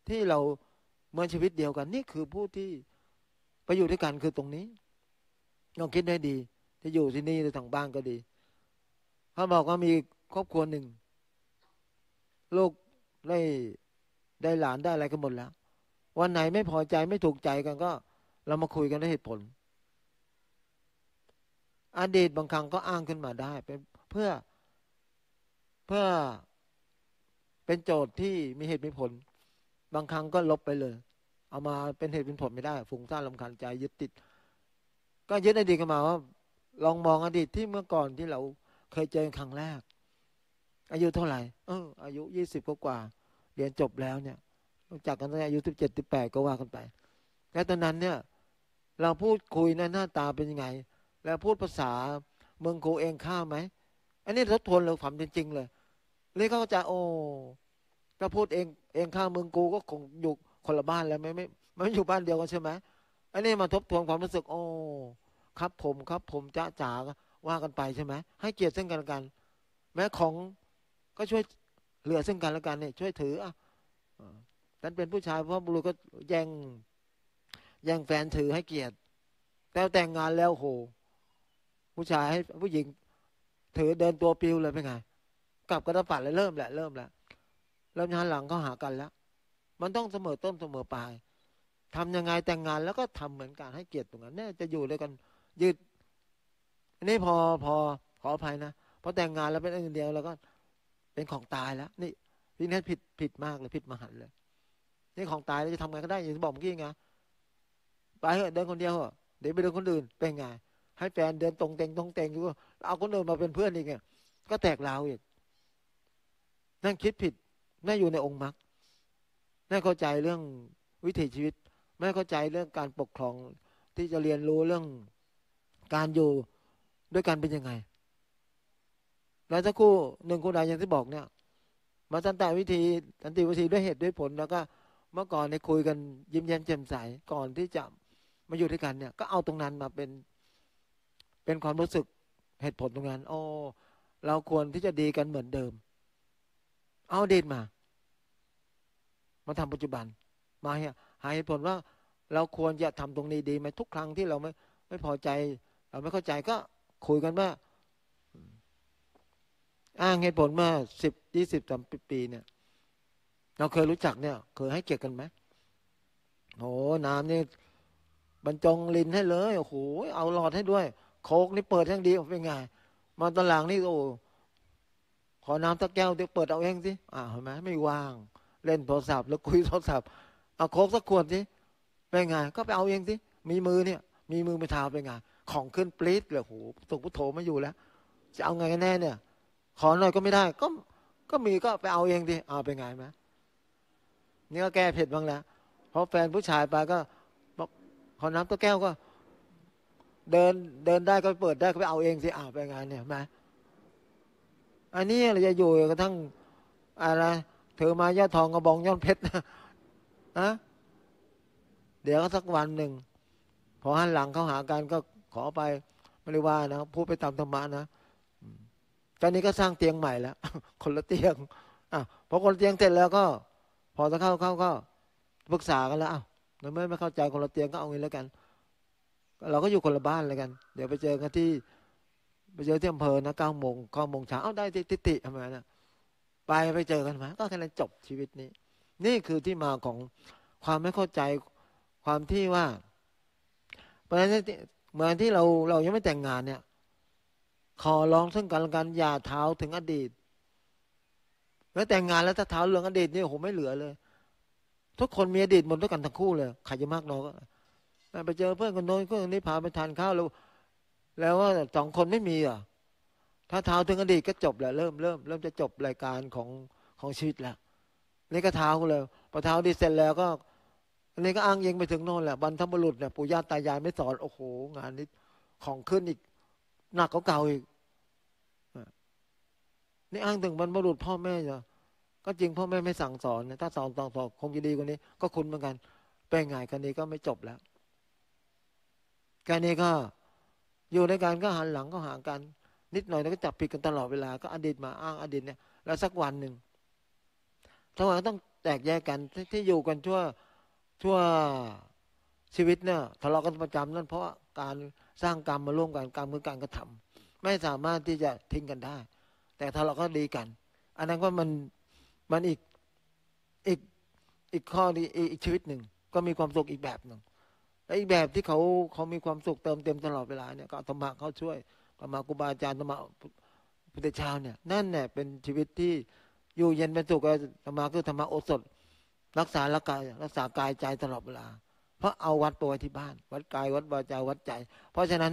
ที่เราเหมือนชีวิตเดียวกันนี่คือผู้ที่ไปอยู่ด้วยกันคือตรงนี้ต้องคิดได้ดีจะอยู่ที่นี่หรือทางบ้านก็ดีเขาบอกว่ามีครอบครัวหนึ่งลูกได้ได้หลานได้อะไรกันหมดแล้ววันไหนไม่พอใจไม่ถูกใจกันก็เรามาคุยกันด้วยเหตุผลอดีตบางครั้งก็อ้างขึ้นมาได้เป็นเพื่อเพื่อเป็นโจทย์ที่มีเหตุมีผลบางครั้งก็ลบไปเลยเอามาเป็นเหตุเป็นผลไม่ได้ฟุ้งซ่านรำคาญใจยึดติดก็ยึดอดีตกันมาว่าลองมองอดีตที่เมื่อก่อนที่เราเคยเจอครั้งแรกอายุเท่าไหร่เอออายุยี่สิบกว่าเรียนจบแล้วเนี่ยจากกันตั้งแต่อายุสิบเจ็ดสิบแปดก็ว่ากันไปแล้วตอนนั้นเนี่ยเราพูดคุยนะหน้าตาเป็นยังไงแล้วพูดภาษาเมืองกูเองข้าไหมอันนี้ทบทวนเราฝันจริงๆเลยนี่เขาจะโอ้ถ้าพูดเองเองข้าเมืองกูก็คงอยู่คนละบ้านแล้วไม่ไม่ไม่อยู่บ้านเดียวกันใช่ไหมอันนี้มาทบทวนความรู้สึกโอ้ครับผมครับผมจ้าจ๋าว่ากันไปใช่ไหมให้เกียรติซึ่งกันและกันแม้ของก็ช่วยเหลือซึ่งกันและกันเนี่ยช่วยถืออ่ะฉันเป็นผู้ชายเพราะบุรุษก็แย่งแย่งแฟนถือให้เกียรติแต่แต่งงานแล้วโหผู้ชายให้ผู้หญิงถือเดินตัวปลิวเลยเป็นไงกลับกระปัดเลยเริ่มแหละเริ่มแหละเริ่มงานหลังก็หากันแล้วมันต้องเสมอต้นเสมอปลายทำยังไงแต่งงานแล้วก็ทำเหมือนกันให้เกียรติตรงนั้นเนี่ยจะอยู่ด้วยกันยืดอันนี้พอพอขออภัยนะพอแต่งงานแล้วเป็นอันเดียวแล้วก็เป็นของตายแล้วนี่นี่นี่ผิดผิดมากเลยผิดมหันต์เลยนี่ของตายเราจะทำไงก็ได้อย่างที่บอกเมื่อกี้ไงไปเหอะเดินคนเดียวเหอะเดี๋ยวไปเดินคนอื่นเป็นไงให้แฟนเดินตรงเตงตรงเตงอยู่เอาคนอื่นมาเป็นเพื่อนอีกไงก็แตกราวอีก นั่นคิดผิดนั่นอยู่ในองค์มรรคนั่นเข้าใจเรื่องวิถีชีวิตไม่เข้าใจเรื่องการปกครองที่จะเรียนรู้เรื่องการอยู่ด้วยกันเป็นยังไงแล้วสักคู่หนึ่งคู่ใดอย่างที่บอกเนี่ยมาสันติวิธีสันติวิธีด้วยเหตุด้วยผลแล้วก็เมื่อก่อนในคุยกันยิ้มแย้มแจ่มใสก่อนที่จะมาอยู่ด้วยกันเนี่ยก็เอาตรงนั้นมาเป็นเป็นความรู้สึกเหตุผลตรงนั้นโอ้เราควรที่จะดีกันเหมือนเดิมเอาเดนมามาทำปัจจุบันมาหาเหตุผลว่าเราควรจะทำตรงนี้ดีไหมทุกครั้งที่เราไม่ไม่พอใจเราไม่เข้าใจก็คุยกันว่าอ้างเหตุผลมาสิบยี่สิบสามปีเนี่ยเราเคยรู้จักเนี่ยเคยให้เกียรติกันไหมโอ้น้ำนี่บรรจงลินให้เลยโอ้โหเอาหลอดให้ด้วยโคกนี่เปิดทั้งดีเป็นไงมาตอนหลังนี่โอ้ขอน้ำสักแก้วเดี๋ยวเปิดเอาเองสิอ่าเห็นไหมไม่ว่างเล่นโทรศัพท์แล้วคุยโทรศัพท์เอาโคกสักขวดสิเป็นไงก็ไปเอาเองสิมีมือเนี่ยมีมือไปทาเป็นไงของขึ้นปลิดเลยโอ้โหสุกพุทโธไม่อยู่แล้วจะเอาไงกันแน่เนี่ยขอหน่อยก็ไม่ได้ก็ก็มีก็ไปเอาเองดิเอาเป็นไงไหมนี่ก็แก้เผ็ดบ้างแล้วเพราะแฟนผู้ชายไปก็บอกขอน้ำตัวแก้วก็เดินเดินได้ก็เปิดได้ก็ไปเอาเองสิอ้าวไปงานเนี่ยมาอันนี้เราจะอยู่กระทั่งอะไรเธอมาย่าทองกระบองย้อนเพชรนะเดี๋ยวก็สักวันหนึ่งพอหันหลังเขาหากันก็ขอไปไม่ได้ว่านะพูดไปตามธรรมะนะตอนนี้ก็สร้างเตียงใหม่แล้วคนละเตียงอ่ะพอคนละเตียงเสร็จแล้วก็พอจะเข้าเข้าก็ปรึกษากันแล้วอ้าวเราไม่ไม่เข้าใจคนละเตียงก็เอางี้แล้วกันเราก็อยู่คนละบ้านเลยกันเดี๋ยวไปเจอกันที่ไปเจอที่อำเภอนะเก้าโมงเก้าโมงเช้าเอ้าได้ทิติทำไมนะไปไปเจอกันมาก็แค่นั้นจบชีวิตนี้นี่คือที่มาของความไม่เข้าใจความที่ว่าเพราะฉะนั้นเมื่อที่เราเรายังไม่แต่งงานเนี่ยขอร้องซึ่งกันและกันอย่าเท้าถึงอดีตเมื่อแต่งงานแล้วถ้าเท้าเรื่องอดีตนี่โอ้โหไม่เหลือเลยทุกคนมีอดีตหมดด้วยกันทั้งคู่เลยใครจะมากน้อยก็ไปเจอเพื่อนคนโน้นเพื่อนคนนี้พาไปทานข้าวแล้วแล้วว่าสองคนไม่มีอ่ะถ้าเท้าถึงอดีตก็จบแหละเริ่มเริ่มเริ่มจะจบรายการของของชีวิตแล้วนี่ก็เท้าเลยพอเท้าดีเสร็จแล้วก็อันนี้ก็อ้างยิงไปถึงโน่นแหละบรรพบุรุษเนี่ยปู่ย่าตายายไม่สอนโอ้โหงานนี้ของขึ้นอีกหนักเก่าอีกนี่อ้างถึงบรรพบุรุษพ่อแม่จ้ะก็จริงพ่อแม่ไม่สั่งสอนนะถ้าสอนสอนสอนคงจะดีกว่านี้ก็คุ้นเหมือนกันเป็นไงกันนี้ก็ไม่จบแล้วการนี้ก็อยู่ในการก็หันหลังก็ห่างกันนิดหน่อยแล้วก็จับผิดกันตลอดเวลาก็อดีตมาอ้างอดีตเนี่ยแล้วสักวันหนึ่งสักวันต้องแตกแยกกัน ท, ที่อยู่กันชั่วชั่วชีวิตเนี่ยทะเลาะกันประจำนั่นเพราะการสร้างกรรมมาร่วมกันกรรมคือการกระทำไม่สามารถที่จะทิ้งกันได้แต่ทะเลาะก็ดีกันอันนั้นก็มันมันอีกอีกอีกข้อนี้อีกชีวิตหนึ่งก็มีความสุขอีกแบบหนึ่งและอีกแบบที่เขาเขามีความสุขเติมเต็มตลอดเวลาเนี่ยก็ธรรมะเขาช่วยธรรมะครูบาอาจารย์ธรรมะพุทธเจ้าเนี่ยนั่นเนี่ยเป็นชีวิตที่อยู่เย็นเป็นสุขธรรมะคือธรรมะโอสถรักษาละกายรักษากายใจตลอดเวลาเพราะเอาวัดตัวที่บ้านวัดกายวัดวาจาวัดใจเพราะฉะนั้น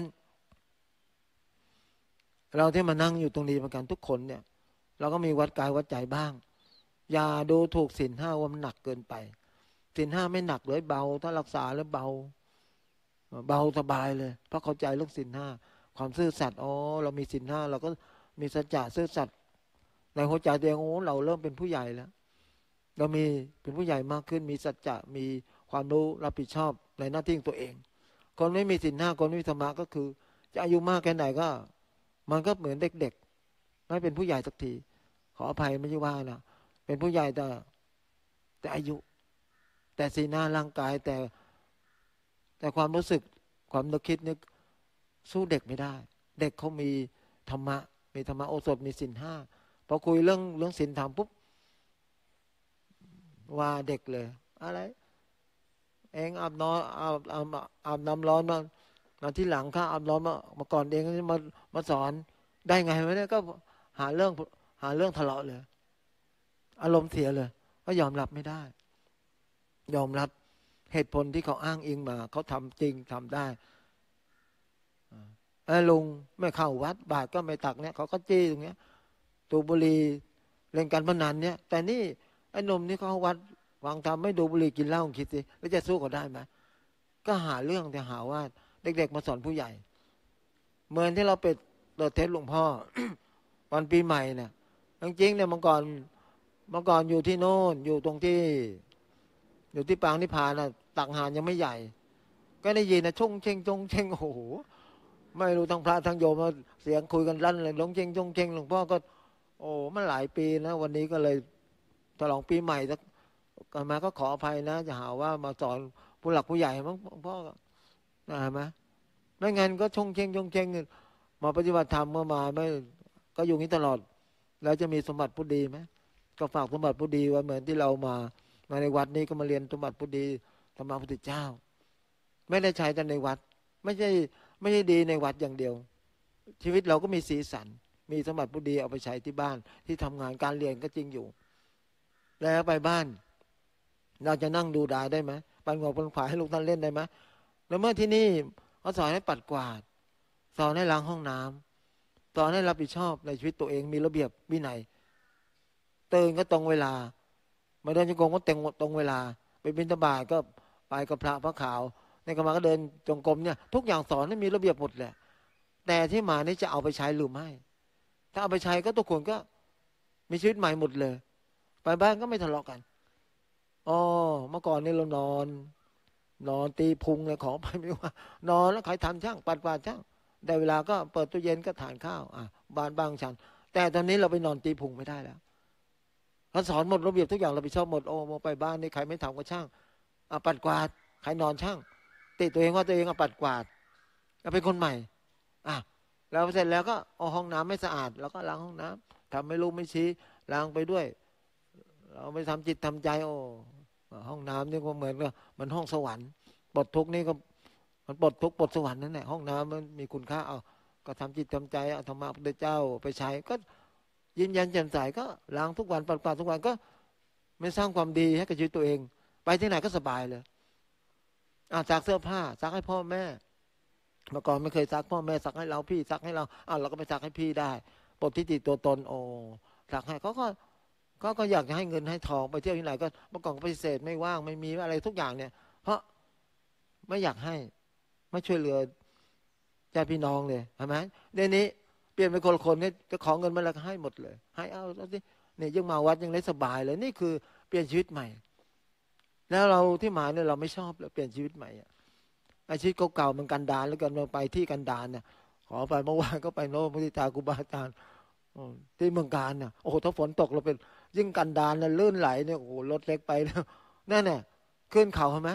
เราที่มานั่งอยู่ตรงนี้ประกันทุกคนเนี่ยเราก็มีวัดกายวัดใจบ้างอย่าดูถูกศีลห้าว่ามันหนักเกินไปศีลห้าไม่หนักเลยเบาถ้ารักษาแล้วเบาเบาสบายเลยเพราะเข้าใจเรื่องศีลห้าความซื่อสัตย์อ๋อเรามีศีลห้าเราก็มีสัจจะซื่อสัตย์ในหัวใจตัวเองโอ้เราเริ่มเป็นผู้ใหญ่แล้วเรามีเป็นผู้ใหญ่มากขึ้นมีสัจจะมีความรู้รับผิดชอบในหน้าที่ของตัวเองคนไม่มีศีลห้าคนไม่มีธรรมะก็คือจะอายุมากแค่ไหนก็มันก็เหมือนเด็กๆไม่เป็นผู้ใหญ่สักทีขออภัยไม่ใช่ว่านะเป็นผู้ใหญ่แต่แต่อายุแต่ศีลห้าร่างกายแต่แต่ความรู้สึกความนึกคิดนึกสู้เด็กไม่ได้เด็กเขามีธรรมะมีธรรมะโอสถมีศีลห้าพอคุยเรื่องเรื่องศีลธรรมปุ๊บว่าเด็กเลยอะไรเองอาบน้ำอาบอาบอาบน้ำร้อนมามาที่หลังข้าอาบร้อนมามาก่อนเองมามาสอนได้ไงวะเนี่ยก็หาเรื่องหาเรื่องทะเลาะเลยอารมณ์เสียเลยก็ยอมรับไม่ได้ยอมรับเหตุผลที่เขาอ้างอิงมาเขาทำจริงทำได้ไอ้ลุงไม่เข้าวัดบาตรก็ไม่ตักเนี่ยเขาก็จี้ตรงเนี้ยตูบุรี เล่นการพนันเนี่ยแต่นี่ไอ้นมนี่เขาวัดวางทำไม่ดูบุหรี่กินเหล้าคิดสิแล้วจะสู้เขาได้ไหมก็หาเรื่องจะหาว่าเด็กๆมาสอนผู้ใหญ่เหมือนที่เราเปิดเปิดเทปหลวงพ่อ วันปีใหม่เนี่ยจริงๆเนี่ยเมื่อก่อนเมื่อก่อนอยู่ที่โน่นอยู่ตรงที่อยู่ที่ปางนิพพานน่ะตักหานยังไม่ใหญ่ก็ได้ยินนะชงเชงชงเชงโอ้โหไม่รู้ทั้งพระทั้งโยมเสียงคุยกันลั่นเลยชงเชงชงเชงหลวงพ่อก็โอ้มันหลายปีนะวันนี้ก็เลยฉลองปีใหม่สักกันมาก็ขออภัยนะจะหาว่ามาสอนผู้หลักผู้ใหญ่มั้งพ่อนะฮะมั้ยไม่งั้นก็ชงเชงชงเชงมาปฏิบัติธรรมมามาไม่ก็อยู่นี้ตลอดแล้วจะมีสมบัติผู้ดีไหมก็ฝากสมบัติผู้ดีไว้เหมือนที่เรามามาในวัดนี้ก็มาเรียนสมบัติผู้ดีธรรมะพุทธเจ้าไม่ได้ใช้แต่ในวัดไม่ใช่ไม่ใช่ดีในวัดอย่างเดียวชีวิตเราก็มีสีสันมีสมบัติผู้ดีเอาไปใช้ที่บ้านที่ทำงานการเรียนก็จริงอยู่แล้วไปบ้านเราจะนั่งดูดาได้ไหมปันงอปันขวายให้ลูกท่านเล่นได้ไหมแล้วเมื่อที่นี่เขาสอนให้ปัดกวาดสอนให้ล้างห้องน้ำสอนให้รับผิดชอบในชีวิตตัวเองมีระเบียบวินัยตื่นก็ตรงเวลามาเดินจงกรมก็เต็มตรงเวลาไปบิณฑบาตก็ไปกับพระพระขาวในกรรมก็เดินจงกรมเนี่ยทุกอย่างสอนให้มีระเบียบหมดแหละแต่ที่มานี่จะเอาไปใช้หรือไม่ถ้าเอาไปใช้ก็ทุกคนก็มีชีวิตใหม่หมดเลยไปบ้านก็ไม่ทะเลาะกันอ๋อเมื่อก่อนนี่เรานอนนอนตีพุงเลยของไปไม่ว่านอนแล้วใครทำช่างปัดกวาดช่างได้เวลาก็เปิดตู้เย็นก็ทานข้าวอ่ะบ้านบางฉันแต่ตอนนี้เราไปนอนตีพุงไม่ได้แล้วเขาสอนหมดระเบียบทุกอย่างเราไปชอบหมดโอ้มาไปบ้านนี่ใครไม่ทำก็ช่างอ่ะปัดกวาดใครนอนช่างติดตัวเองว่าตัวเองอ่ะปัดกวาดก็เป็นคนใหม่อ่ะแล้วเสร็จแล้วก็เอาห้องน้ำไม่สะอาดแล้วก็ล้างห้องน้ำทำไม่รู้ไม่ชี้ล้างไปด้วยเราไม่ทำจิตทำใจโอ้ห้องน้ำนี่ก็เหมือนกับมันห้องสวรรค์ปลดทุกข์นี่ก็มันปลดทุกข์ปลดสวรรค์นั่นแหละห้องน้ำมันมีคุณค่าเอาก็ทำจิตทำใจเอาธรรมะพระพุทธเจ้าไปใช้ก็ยิ้มแย้มแจ่มใสก็ล้างทุกวันปัดกวาดทุกวันก็ไม่สร้างความดีให้กับชีวิตตัวเองไปที่ไหนก็สบายเลยอ่ะซักเสื้อผ้าซักให้พ่อแม่เมื่อก่อนไม่เคยซักพ่อแม่ซักให้เราพี่ซักให้เราอ้าวเราก็ไปซักให้พี่ได้ปลดทิฏฐิตัวตนโอ้ซักให้เขาก็เขาก็อยากจะให้เงินให้ทองไปเที่ยวที่ไหนก็เมื่อก่อนก็ปฏิเสธไม่ว่างไม่มีอะไรทุกอย่างเนี่ยเพราะไม่อยากให้ไม่ช่วยเหลือญาติพี่น้องเลยใช่ไหมเดี๋ยวนี้เปลี่ยนเป็นคนคนนี่จะขอเงินมาแล้วก็ให้หมดเลยให้เอาแล้วสิเนี่ยยังมาวัดยังได้สบายเลยนี่คือเปลี่ยนชีวิตใหม่แล้วเราที่มาเนี่ยเราไม่ชอบเลยเปลี่ยนชีวิตใหม่อ่ะอาชีพเก่าๆมันกันดานแล้วกันเราไปที่กันดานเนี่ยขอไปเมื่อวานก็ไปโน้พุทธิตากุบาจารย์ที่เมืองการน่ะโอ้โหถ้าฝนตกเราเป็นยิ่งกันดานเนี่ยลื่นไหลเนี่ยโอ้โหรถเล็กไปแล้วนั่นแหละขึ้นเขาใช่ไหม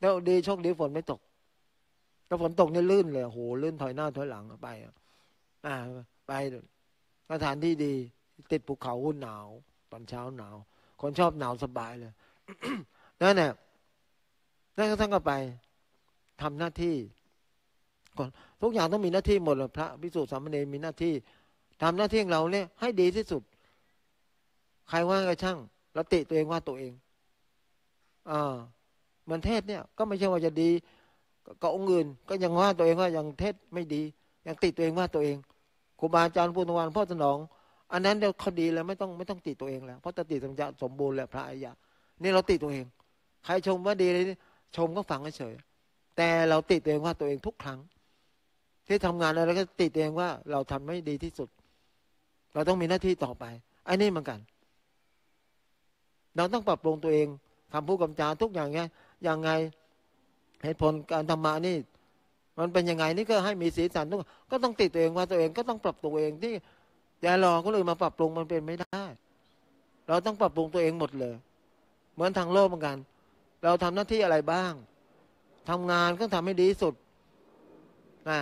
แล้วดีโชคดีฝนไม่ตกถ้าฝนตกเนี่ยลื่นเลยโอ้โหลื่นถอยหน้าถอยหลังไปอ่าไปสถานที่ดีติดภูเขาอุ่นหนาวตอนเช้าหนาวคนชอบหนาวสบายเลย นั่นแหละนั่นก็ทั้งก็ไปทำหน้าที่ก่อนทุกอย่างต้องมีหน้าที่หมดเลยพระภิกษุสามเณรมีหน้าที่ทำหน้าที่ของเราเนี่ยให้ดีที่สุดใครว่าก็ช่างเราติตัวเองว่าตัวเองอ่าเหมือนเทศเนี่ยก็ไม่ใช่ว่าจะดีก็องค์อื่นก็ยังว่าตัวเองว่ายังเทศไม่ดียังติตัวเองว่าตัวเองครูบาอาจารย์ปุณณวานพ่อสนองอันนั้นเดี๋ยวเขาดีแล้วไม่ต้องไม่ต้องติตัวเองแล้วเพราะติสัมปชัญญะสมบูรณ์แล้วพระอริยะนี่เราติตัวเองใครชมว่าดีเลยชมก็ฟังเฉยแต่เราติดตัวเองว่าตัวเองทุกครั้งที่ทำงานอะไรก็ติดตัวเองว่าเราทำไม่ดีที่สุดเราต้องมีหน้าที่ต่อไปไอ้นี่เหมือนกันเราต้องปรับปรุงตัวเองคำพูดคำจาทุกอย่างไงอย่างไงเหตุผลการธรรมะนี่มันเป็นยังไงนี่ก็ให้มีสีสันทุกก็ต้องติดตัวเองว่าตัวเองก็ต้องปรับตัวเองที่อย่ารอก็เลยมาปรับปรุงมันเป็นไม่ได้เราต้องปรับปรุงตัวเองหมดเลยเหมือนทางโลกเหมือนกันเราทำหน้าที่อะไรบ้างทำงานก็ทำให้ดีสุดนะ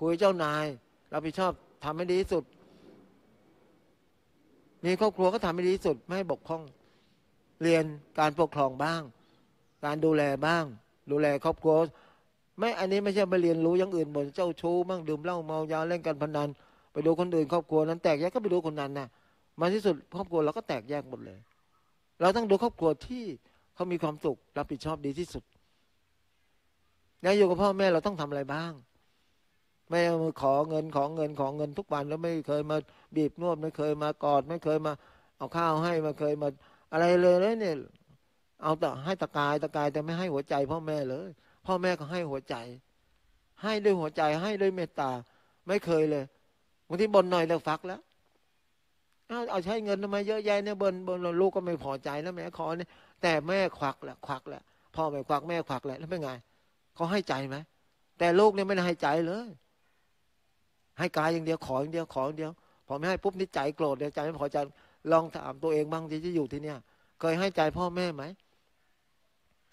คุยเจ้านายเราผิดชอบทำให้ดีสุดมีครอบครัวก็ทำให้ดีสุดไม่ให้บกพร่องเรียนการปกครองบ้างการดูแลบ้างดูแลครอบครัวไม่อันนี้ไม่ใช่ไปเรียนรู้อย่างอื่นหมดเจ้าชู้บ้างดื่มเหล้าเมายาเล่นการพนันไปดูคนอื่นครอบครัวนั้นแตกแยกก็ไปดูคนนั้นนะมาที่สุดครอบครัวเราก็แตกแยกหมดเลยเราต้องดูครอบครัวที่เขามีความสุขรับผิดชอบดีที่สุดเนี่ยอยู่กับพ่อแม่เราต้องทำอะไรบ้างไม่เอาขอเงินขอเงินขอเงินทุกวันแล้วไม่เคยมาบีบนวดไม่เคยมากอดไม่เคยมา เอาข้าวให้มาเคยมาอะไรเลยเลยเนี่ยเอาแต่ให้ตะกายตะกายแต่ไม่ให้หัวใจพ่อแม่เลยพ่อแม่ก็ให้หัวใจให้ด้วยหัวใจให้ด้วยเมตตาไม่เคยเลยบางทีบ่นหน่อยแล้วฟักแล้วเอาเอาใช้เงินทำไมเยอะแยะเนี่ยบ่นบ่นลูกก็ไม่พอใจแล้วแม่ขอเนี่ยแต่แม่ควักแหละควักแหละพ่อไม่ควักแม่ควักแหละแล้วเป็นไงเขาให้ใจไหมแต่ลูกเนี่ยไม่ได้ให้ใจเลยให้กายอย่างเดียวขออย่างเดียวขออย่างเดียวพอไม่ให้ปุ๊บนี่ใจโกรธใจไม่พอใจลองถามตัวเองบ้างที่จะอยู่ที่เนี่ยเคยให้ใจพ่อแม่ไหม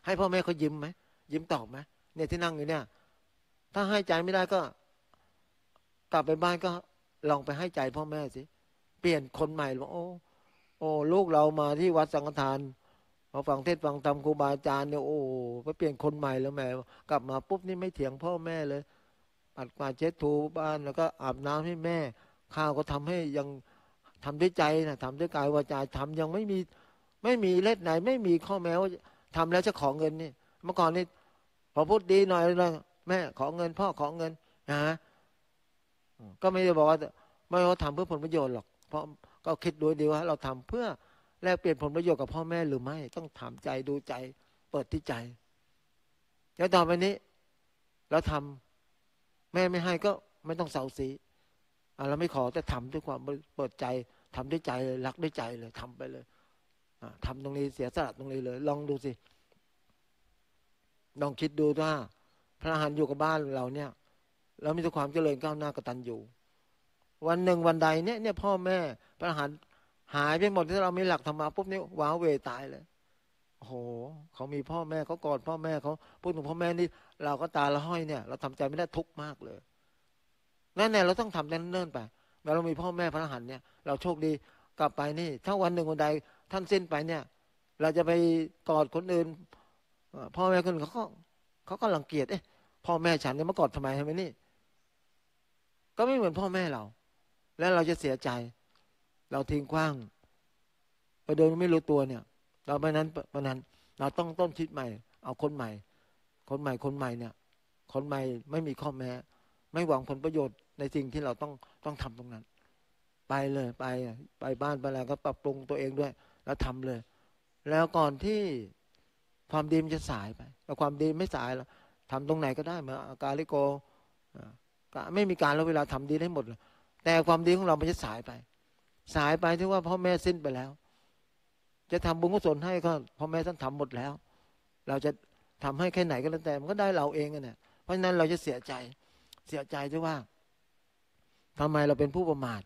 ให้พ่อแม่เขายิ้มไหมยิ้มตอบไหมเนี่ยที่นั่งอยู่เนี่ยถ้าให้ใจไม่ได้ก็กลับไปบ้านก็ลองไปให้ใจพ่อแม่สิเปลี่ยนคนใหม่ว่าโอ้โอ้ลูกเรามาที่วัดสังฆทานมาฟังเทศน์ฟังธรรมครูบาอาจารย์เนี่ยโอ้ไปเปลี่ยนคนใหม่แล้วแม่กลับมาปุ๊บนี่ไม่เถียงพ่อแม่เลยปัดกวาดเช็ดถูบ้านแล้วก็อาบน้ำให้แม่ข้าวก็ทำให้ยังทำด้วยใจนะทำด้วยกายวาจาทำยังไม่มีไม่มีเล็ดไหนไม่มีข้อแม้ว่าทำแล้วจะขอเงินนี่เมื่อก่อนนี่พอพูดดีหน่อยเลยแม่ขอเงินพ่อขอเงินนะก็ไม่ได้บอกว่าไม่ว่าทำเพื่อผลประโยชน์หรอกเพราะก็คิดดูดีว่าเราทำเพื่อแลกเปลี่ยนผลประโยชน์กับพ่อแม่หรือไม่ต้องถามใจดูใจเปิดที่ใจแล้วต่อไปนี้เราทำแม่ไม่ให้ก็ไม่ต้องเสาสีเราไม่ขอแต่ทำด้วยความเปิดใจทำด้วยใจเลยรักด้วยใจเลยทำไปเลยทำตรงนี้เสียสละตรงนี้เลยลองดูสิลองคิดดูว่าพระอรหันต์อยู่กับบ้านเราเนี่ยเรามีแต่ความเจริญก้าวหน้ากตัญญูวันหนึ่งวันใดเนี่ยเนี่ยพ่อแม่พระอรหันต์หายไปหมดที่เรามีหลักธรรมะปุ๊บนี่ว้าเวตายเลยโอ้โหเขามีพ่อแม่เขากอดพ่อแม่เขาพูดถึงพ่อแม่นี่เราก็ตาละห้อยเนี่ยเราทำใจไม่ได้ทุกข์มากเลยนั่นแหละเราต้องทำเนิ่นๆไปเมื่อเรามีพ่อแม่พระอรหันต์เนี่ยเราโชคดีกลับไปนี่ถ้าวันหนึ่งวันใดท่านสิ้นไปเนี่ยเราจะไปกอดคนอื่นพ่อแม่คนเขาก็เขาก็รังเกียจเอ๊ะพ่อแม่ฉันเนี่ยมากอดทำไมทำไมนี่ก็ไม่เหมือนพ่อแม่เราแล้วเราจะเสียใจเราทิ้งขว้างไปโดยไม่รู้ตัวเนี่ยเราเพราะนั้นเพราะนั้นเราต้องต้นคิดใหม่เอาคนใหม่คนใหม่คนใหม่เนี่ยคนใหม่ไม่มีข้อแม้ไม่หวังผลประโยชน์ในสิ่งที่เราต้องต้องทำตรงนั้นไปเลยไปไปบ้านไปแล้วก็ปรับปรุงตัวเองด้วยแล้วทำเลยแล้วก่อนที่ความดีมันจะสายไปแต่ความดีไม่สายแล้วทำตรงไหนก็ได้เหมือนกาลิโกไม่มีการแล้วเวลาทำดีได้หมดเลยแต่ความดีของเรามันจะสายไปสายไปที่ว่าพ่อแม่สิ้นไปแล้วจะทำบุญกุศลให้ก็พ่อแม่ท่านทำหมดแล้วเราจะทำให้แค่ไหนก็แล้วแต่มันก็ได้เราเองกันเนี่ยเพราะฉะนั้นเราจะเสียใจเสียใจที่ว่าทำไมเราเป็นผู้ประมาท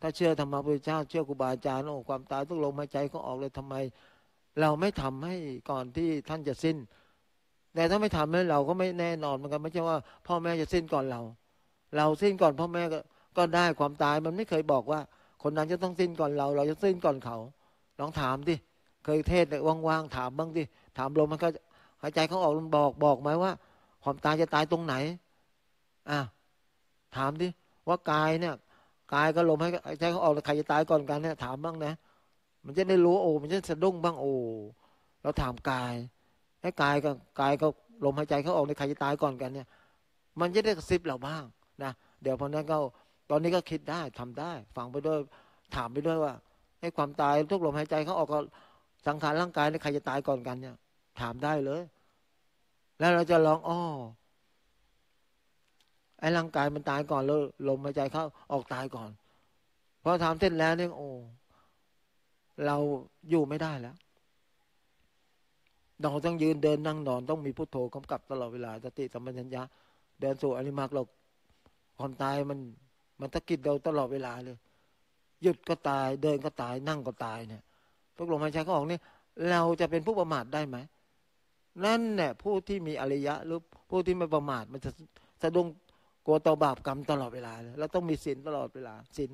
ถ้าเชื่อธรรมะพระพุทธเจ้าเชื่อครูบาอาจารย์โอ้ความตายทุกลมหายใจก็ออกเลยทำไมเราไม่ทำให้ก่อนที่ท่านจะสิ้นแต่ถ้าไม่ทำเนี่ยเราก็ไม่แน่นอนเหมือนกันไม่ใช่ว่าพ่อแม่จะสิ้นก่อนเราเราสิ้นก่อนพ่อแม่ก็ก็ได้ความตายมันไม่เคยบอกว่าคนนั้นจะต้องสิ้นก่อนเราเราจะสิ้นก่อนเขาลองถามดิเคยเทศเนี่ยว่างๆถามบ้างดิถามลมมันก็หายใจเขาออกลมบอกบอกไหมว่าความตายจะตายตรงไหนอ่ะถามดิว่ากายเนี่ยกายก็ลมให้หายใจเขาออกใครจะตายก่อนกันเนี่ยถามบ้างนะมันจะได้รู้โอ้มันจะสะดุ้งบ้างโอ้เราถามกายให้กายก็กายก็ลมหายใจเขาออกในใครจะตายก่อนกันเนี่ยมันจะได้กระซิบเราบ้างนะเดี๋ยวพอนั้นก็ตอนนี้ก็คิดได้ทำได้ฟังไปด้วยถามไปด้วยว่าให้ความตายทุกลมหายใจเขาออกก็สังขารร่างกายในใครจะตายก่อนกันเนี่ยถามได้เลยแล้วเราจะลองอ้อไอ้ร่างกายมันตายก่อนแล้วลมหายใจเขาออกตายก่อนพอถามเสร็จแล้วเนี่ยโอ้เราอยู่ไม่ได้แล้วเราต้องยืนเดินนั่งนอนต้องมีพุทโธกำกับตลอดเวลาสติสัมปชัญญะเดินสู่อริยมรรคเราความตายมันมันตะกิดเราตลอดเวลาเลยหยุดก็ตายเดินก็ตายนั่งก็ตายเนี่ยทุกลมหายใจเขาออกเนี่ยเราจะเป็นผู้ประมาทได้ไหมนั่นแหละผู้ที่มีอริยะหรือผู้ที่ไม่ประมาทมันจะสะดุ้งกลัวต่อบาปกรรมตลอดเวลาเลยเราต้องมีศีลตลอดเวลาศีล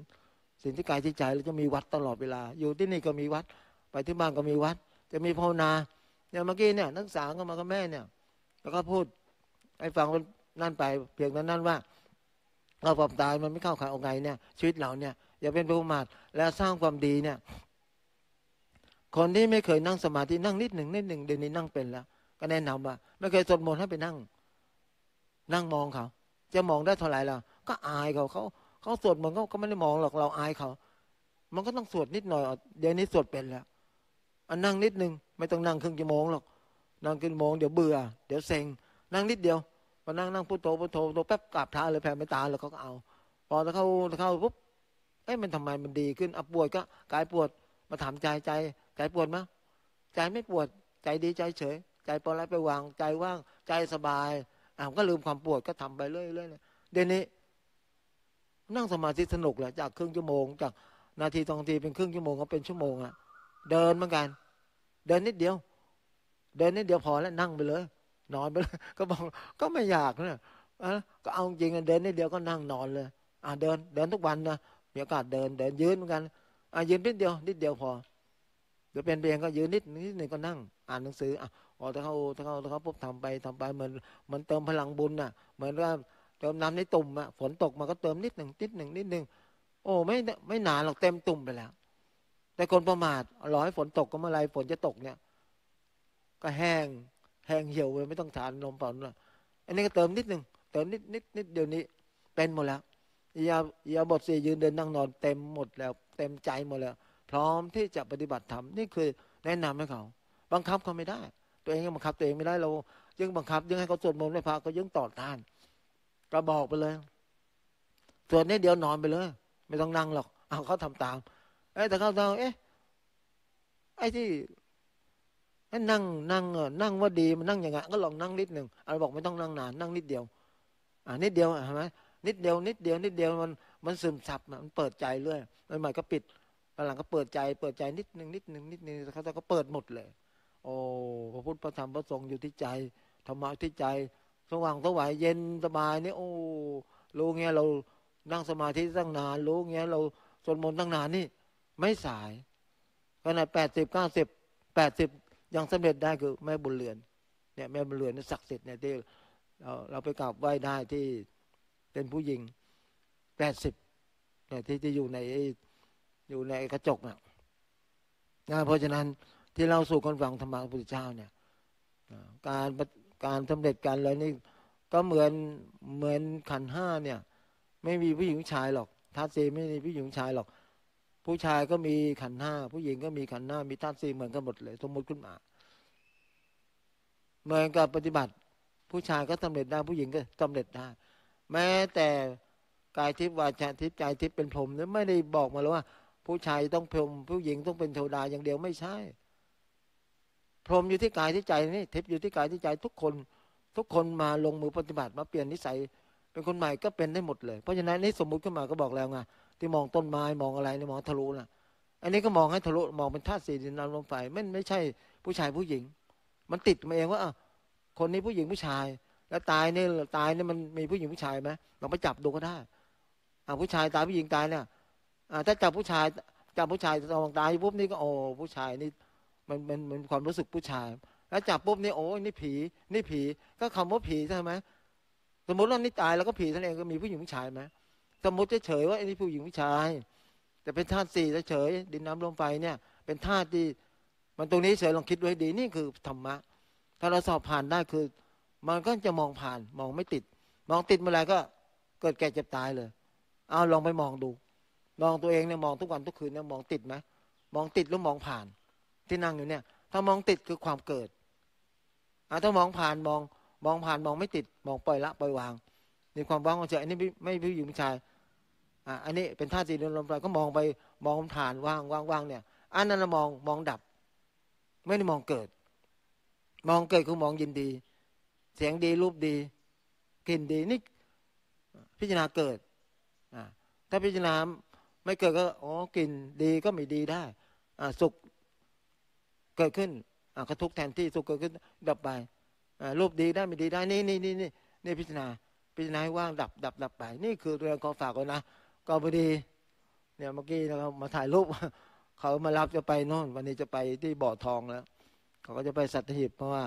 ศีลที่กายที่ใจเราจะมีวัดตลอดเวลาอยู่ที่นี่ก็มีวัดไปที่บ้านก็มีวัดจะมีภาวนาเนี่ยเมื่อกี้เนี่ยนักศึกษาก็มากับแม่เนี่ยแล้วก็พูดไอ้ฟังนั่นไปเพียงนั้นนั่นว่าเราความตายมันไม่เข้าใครเอาไงเนี่ยชีวิตเราเนี่ยอย่าเป็นประมาทและสร้างความดีเนี่ยคนที่ไม่เคยนั่งสมาธินั่งนิดหนึ่งนิดหนึ่งเดี๋ยวนี้นั่งเป็นแล้วก็แนะนำว่าไม่เคยสวดมนต์ให้ไปนั่งนั่งมองเขาจะมองได้เท่าไหร่ล่ะก็อายเขาเขาเขาสวดมนต์ก็ไม่ได้มองหรอกเราอายเขา มันก็ต้องสวดนิดหน่อยเดี๋ยวนี้สวดเป็นแล้วอันนั่งนิดนึงไม่ต้องนั่งครึ่งชั่วโมงหรอกนั่งครึ่งชั่วโมงเดี๋ยวเบื่อเดี๋ยวเซ็งนั่งนิดเดียวมานั่งนั่งพุทโธพุทโธโตแป๊บกราบเท้าเลยแผ่เมตตาแล้วเขาก็เอาพอถ้าเข้าเข้าปุ๊บเอ้ยมันทำไมมันดีขึ้นอ่ะปวดก็กายปวดมาถามใจใจใจปวดมั้ยใจไม่ปวดใจดีใจเฉยใจปล่อยไปวางใจว่างใจสบายอ่ะก็ลืมความปวดก็ทำไปเรื่อยๆเดี๋ยวนี้นั่งสมาธิสนุกแหละจากครึ่งชั่วโมงจากนาทีสองนาทีเป็นครึ่งชั่วโมงก็เป็นชั่วโมงอ่ะเดินเหมือนกันเดินนิดเดียวเดินนิดเดียวพอแล้วนั่งไปเลยนอนไปเลยก็บอกก็ไม่อยากนะก็เอาจริงเดินนิดเดียวก็นั่งนอนเลยอ่ะเดินเดินทุกวันนะมีโอกาสเดินเดินยืนเหมือนกันอ่ะยืนนิดเดียวนิดเดียวพอเดี๋ยวเป็นเพียงก็ยืนนิดนิดหนึ่งก็นั่งอ่านหนังสืออ่ะพอถ้าเขาถ้าเขาถ้าเขาปุ๊บทำไปทำไปเหมือนเหมือนเติมพลังบุญน่ะเหมือนว่าเติมน้ำในตุ่มอ่ะฝนตกมาก็เติมนิดหนึ่งนิดหนึ่งนิดหนึ่งโอ้ไม่ไม่นานหรอกเต็มตุ่มไปแล้วแต่คนประมาทรอให้ฝนตกก็เมื่อไรฝนจะตกเนี่ยก็แห้งแห้งเหี่ยวเลยไม่ต้องทานนมเปล่านะอันนี้ก็เติมนิดหนึ่งเติมนิดนิดนิดเดี๋ยวนี้เป็นหมดแล้วยายาบทสี่ยืนเดินนั่งนอนเต็มหมดแล้วเต็มใจหมดแล้วพร้อมที่จะปฏิบัติธรรมนี่คือแนะนำให้เขาบังคับเขาไม่ได้ตัวเองบังคับตัวเองไม่ได้เรายิ่งบังคับยิ่งให้เขาสวดมนต์ไม่พาก็ยิ่งต่อต้านก็บอกไปเลยสวดนิดเดียวนอนไปเลยไม่ต้องนั่งหรอกเอาเขาทำตามเอ้แต่เขาเราเอ๊ะไอ้ที่นั่งนั่งนั่งว่าดีมันนั่งอย่างไงก็ลองนั่งนิดหนึ่งเราบอกไม่ต้องนั่งนานนั่งนิดเดียวอ่านิดเดียวเห็นไหมนิดเดียวนิดเดียวนิดเดียวมันมันซึมซับมันเปิดใจเรื่อยใหม่ๆก็ปิดหลังก็เปิดใจเปิดใจนิดหนึ่งนิดหนึ่งนิดหนึ่งเขาก็เปิดหมดเลยโอ้พระพุทธพระธรรมพระสงฆ์อยู่ที่ใจธรรมะที่ใจสว่างสวายเย็นสบายนี่โอ้รู้เงี้ยเรานั่งสมาธิตั้งนานรู้เงี้ยเราสวดมนต์ตั้งนานนี่ไม่สายขนาดแปดสิบเก้าสิบแปดสิบยังสำเร็จได้คือแม่บุญเรือนเนี่ยแม่บุญเรือนนี่ศักดิ์สิทธิ์เนี่ยที่เราเราไปกราบไหว้ได้ที่เป็นผู้หญิงแปดสิบเนี่ยที่จะอยู่ในอยู่ในกระจกเนี่ยนะเพราะฉะนั้นที่เราสู่คนฟังธรรมะพระพุทธเจ้าเนี่ยการการสำเร็จกันแล้วนี่ก็เหมือนเหมือนขันห้าเนี่ยไม่มีผู้หญิงชายหรอกธาตุสี่ไม่มีผู้หญิงชายหรอกผู้ชายก็มีขันห้าผู้หญิงก็มีขันห้ามีธาตุสี่เหมือนกันหมดเลยสมมติขึ้นมาเหมือนกับปฏิบัติผู้ชายก็สำเร็จได้ผู้หญิงก็สำเร็จได้แม้แต่กายทิพย์วาจาทิพย์ใจทิพย์เป็นพรหมเนี่ยไม่ได้บอกมาเลยว่าผู้ชายต้องพรหมผู้หญิงต้องเป็นเทวดาอย่างเดียวไม่ใช่พรหมอยู่ที่กายที่ใจนี่ทิพย์อยู่ที่กายที่ใจทุกคนทุกคนมาลงมือปฏิบัติมาเปลี่ยนนิสัยเป็นคนใหม่ก็เป็นได้หมดเลยเพราะฉะนั้นนี่สมมุติขึ้นมาก็บอกแล้วไงที่มองต้นไม้มองอะไรนี่มองทะลุนะอันนี้ก็มองให้ทะลุมองเป็นธาตุสี่ดินน้ำลมไฟมันไม่ใช่ผู้ชายผู้หญิงมันติดมาเองว่าอ่ะคนนี้ผู้หญิงผู้ชายแล้วตายเนี่ยตายเนี่ยมันมีผู้หญิงผู้ชายไหมเราไปจับดูก็ได้อ่ะผู้ชายตายผู้หญิงตายเนี่ยอ่ะถ้าจับผู้ชายจับผู้ชายตอนตายปุ๊บนี่ก็โอ้ผู้ชายนี่มันมันมันความรู้สึกผู้ชายแล้วจับปุ๊บนี่โอ้นี่ผีนี่ผีก็คำว่าผีใช่ไหมสมมติว่านี่ตายแล้วก็ผีท่านเองก็มีผู้หญิงผู้ชายไหมสมมติเฉยๆว่าไอ้นี่ผู้หญิงผู้ชายแต่เป็นธาตุสี่เฉยๆดินน้ำลมไฟเนี่ยเป็นธาตุที่มันตรงนี้เฉยลองคิดไว้ดีนี่คือธรรมะถ้าเราสอบผ่านได้คือมันก็จะมองผ่านมองไม่ติดมองติดเมื่อไรก็เกิดแก่เจ็บตายเลยเอาลองไปมองดูมองตัวเองเนี่ยมองทุกวันทุกคืนเนี่ยมองติดไหมมองติดหรือมองผ่านที่นั่งอยู่เนี่ยถ้ามองติดคือความเกิดถ้ามองผ่านมองมองผ่านมองไม่ติดมองปล่อยละปล่อยวางในความว่างของเฉยอันนี้ไม่ไม่ผู้หญิงผู้ชายอ่ะอันนี้เป็นธาตุสี่ดินลมไฟก็มองไปมองผ่านว่างว่างว่างเนี่ยอันนั้นเรามองมองดับไม่ได้มองเกิดมองเกิดคือมองยินดีเสียงดีรูปดีกลิ่นดีนี่พิจารณาเกิดอ่ะถ้าพิจารณาไม่เกิดก็อ๋อกลิ่นดีก็ไม่ดีได้อ่ะสุขเกิดขึ้นอ่ะก็ทุกข์แทนที่สุขเกิดขึ้นดับไปอ่ะรูปดีได้ไม่ดีได้นี่นี่นี่นี่นี่พิจารณาพิจารณาว่างดับดับดับไปนี่คือเรื่องขอฝากไว้นะก็พอดีเนี่ยเมื่อกี้เรามาถ่ายรูปเขามารับจะไปโน่นวันนี้จะไปที่บ่อทองแล้วเขาก็จะไปสัตหีบเพราะว่า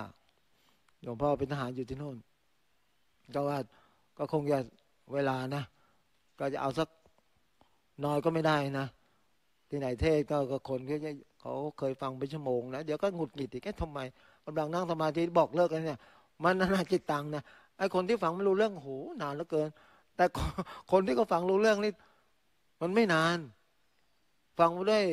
หลวงพ่อเป็นทหารอยู่ที่โน่นก็ว่าก็คงจะเวลานะก็จะเอาสักน้อยก็ไม่ได้นะที่ไหนเทศก็คนเขาเขาเคยฟังเป็นชั่วโมงนะเดี๋ยวก็หงุดหงิดอีกแค่ทำไมกำลังนั่งสมาธิบอกเลิกกันเนี่ยมันน่าจิตตังนะไอคนที่ฟังไม่รู้เรื่องโหนานเหลือเกินแต่คนที่เขาฟังรู้เรื่องนี่มันไม่นาน ฟังไปเรื่อย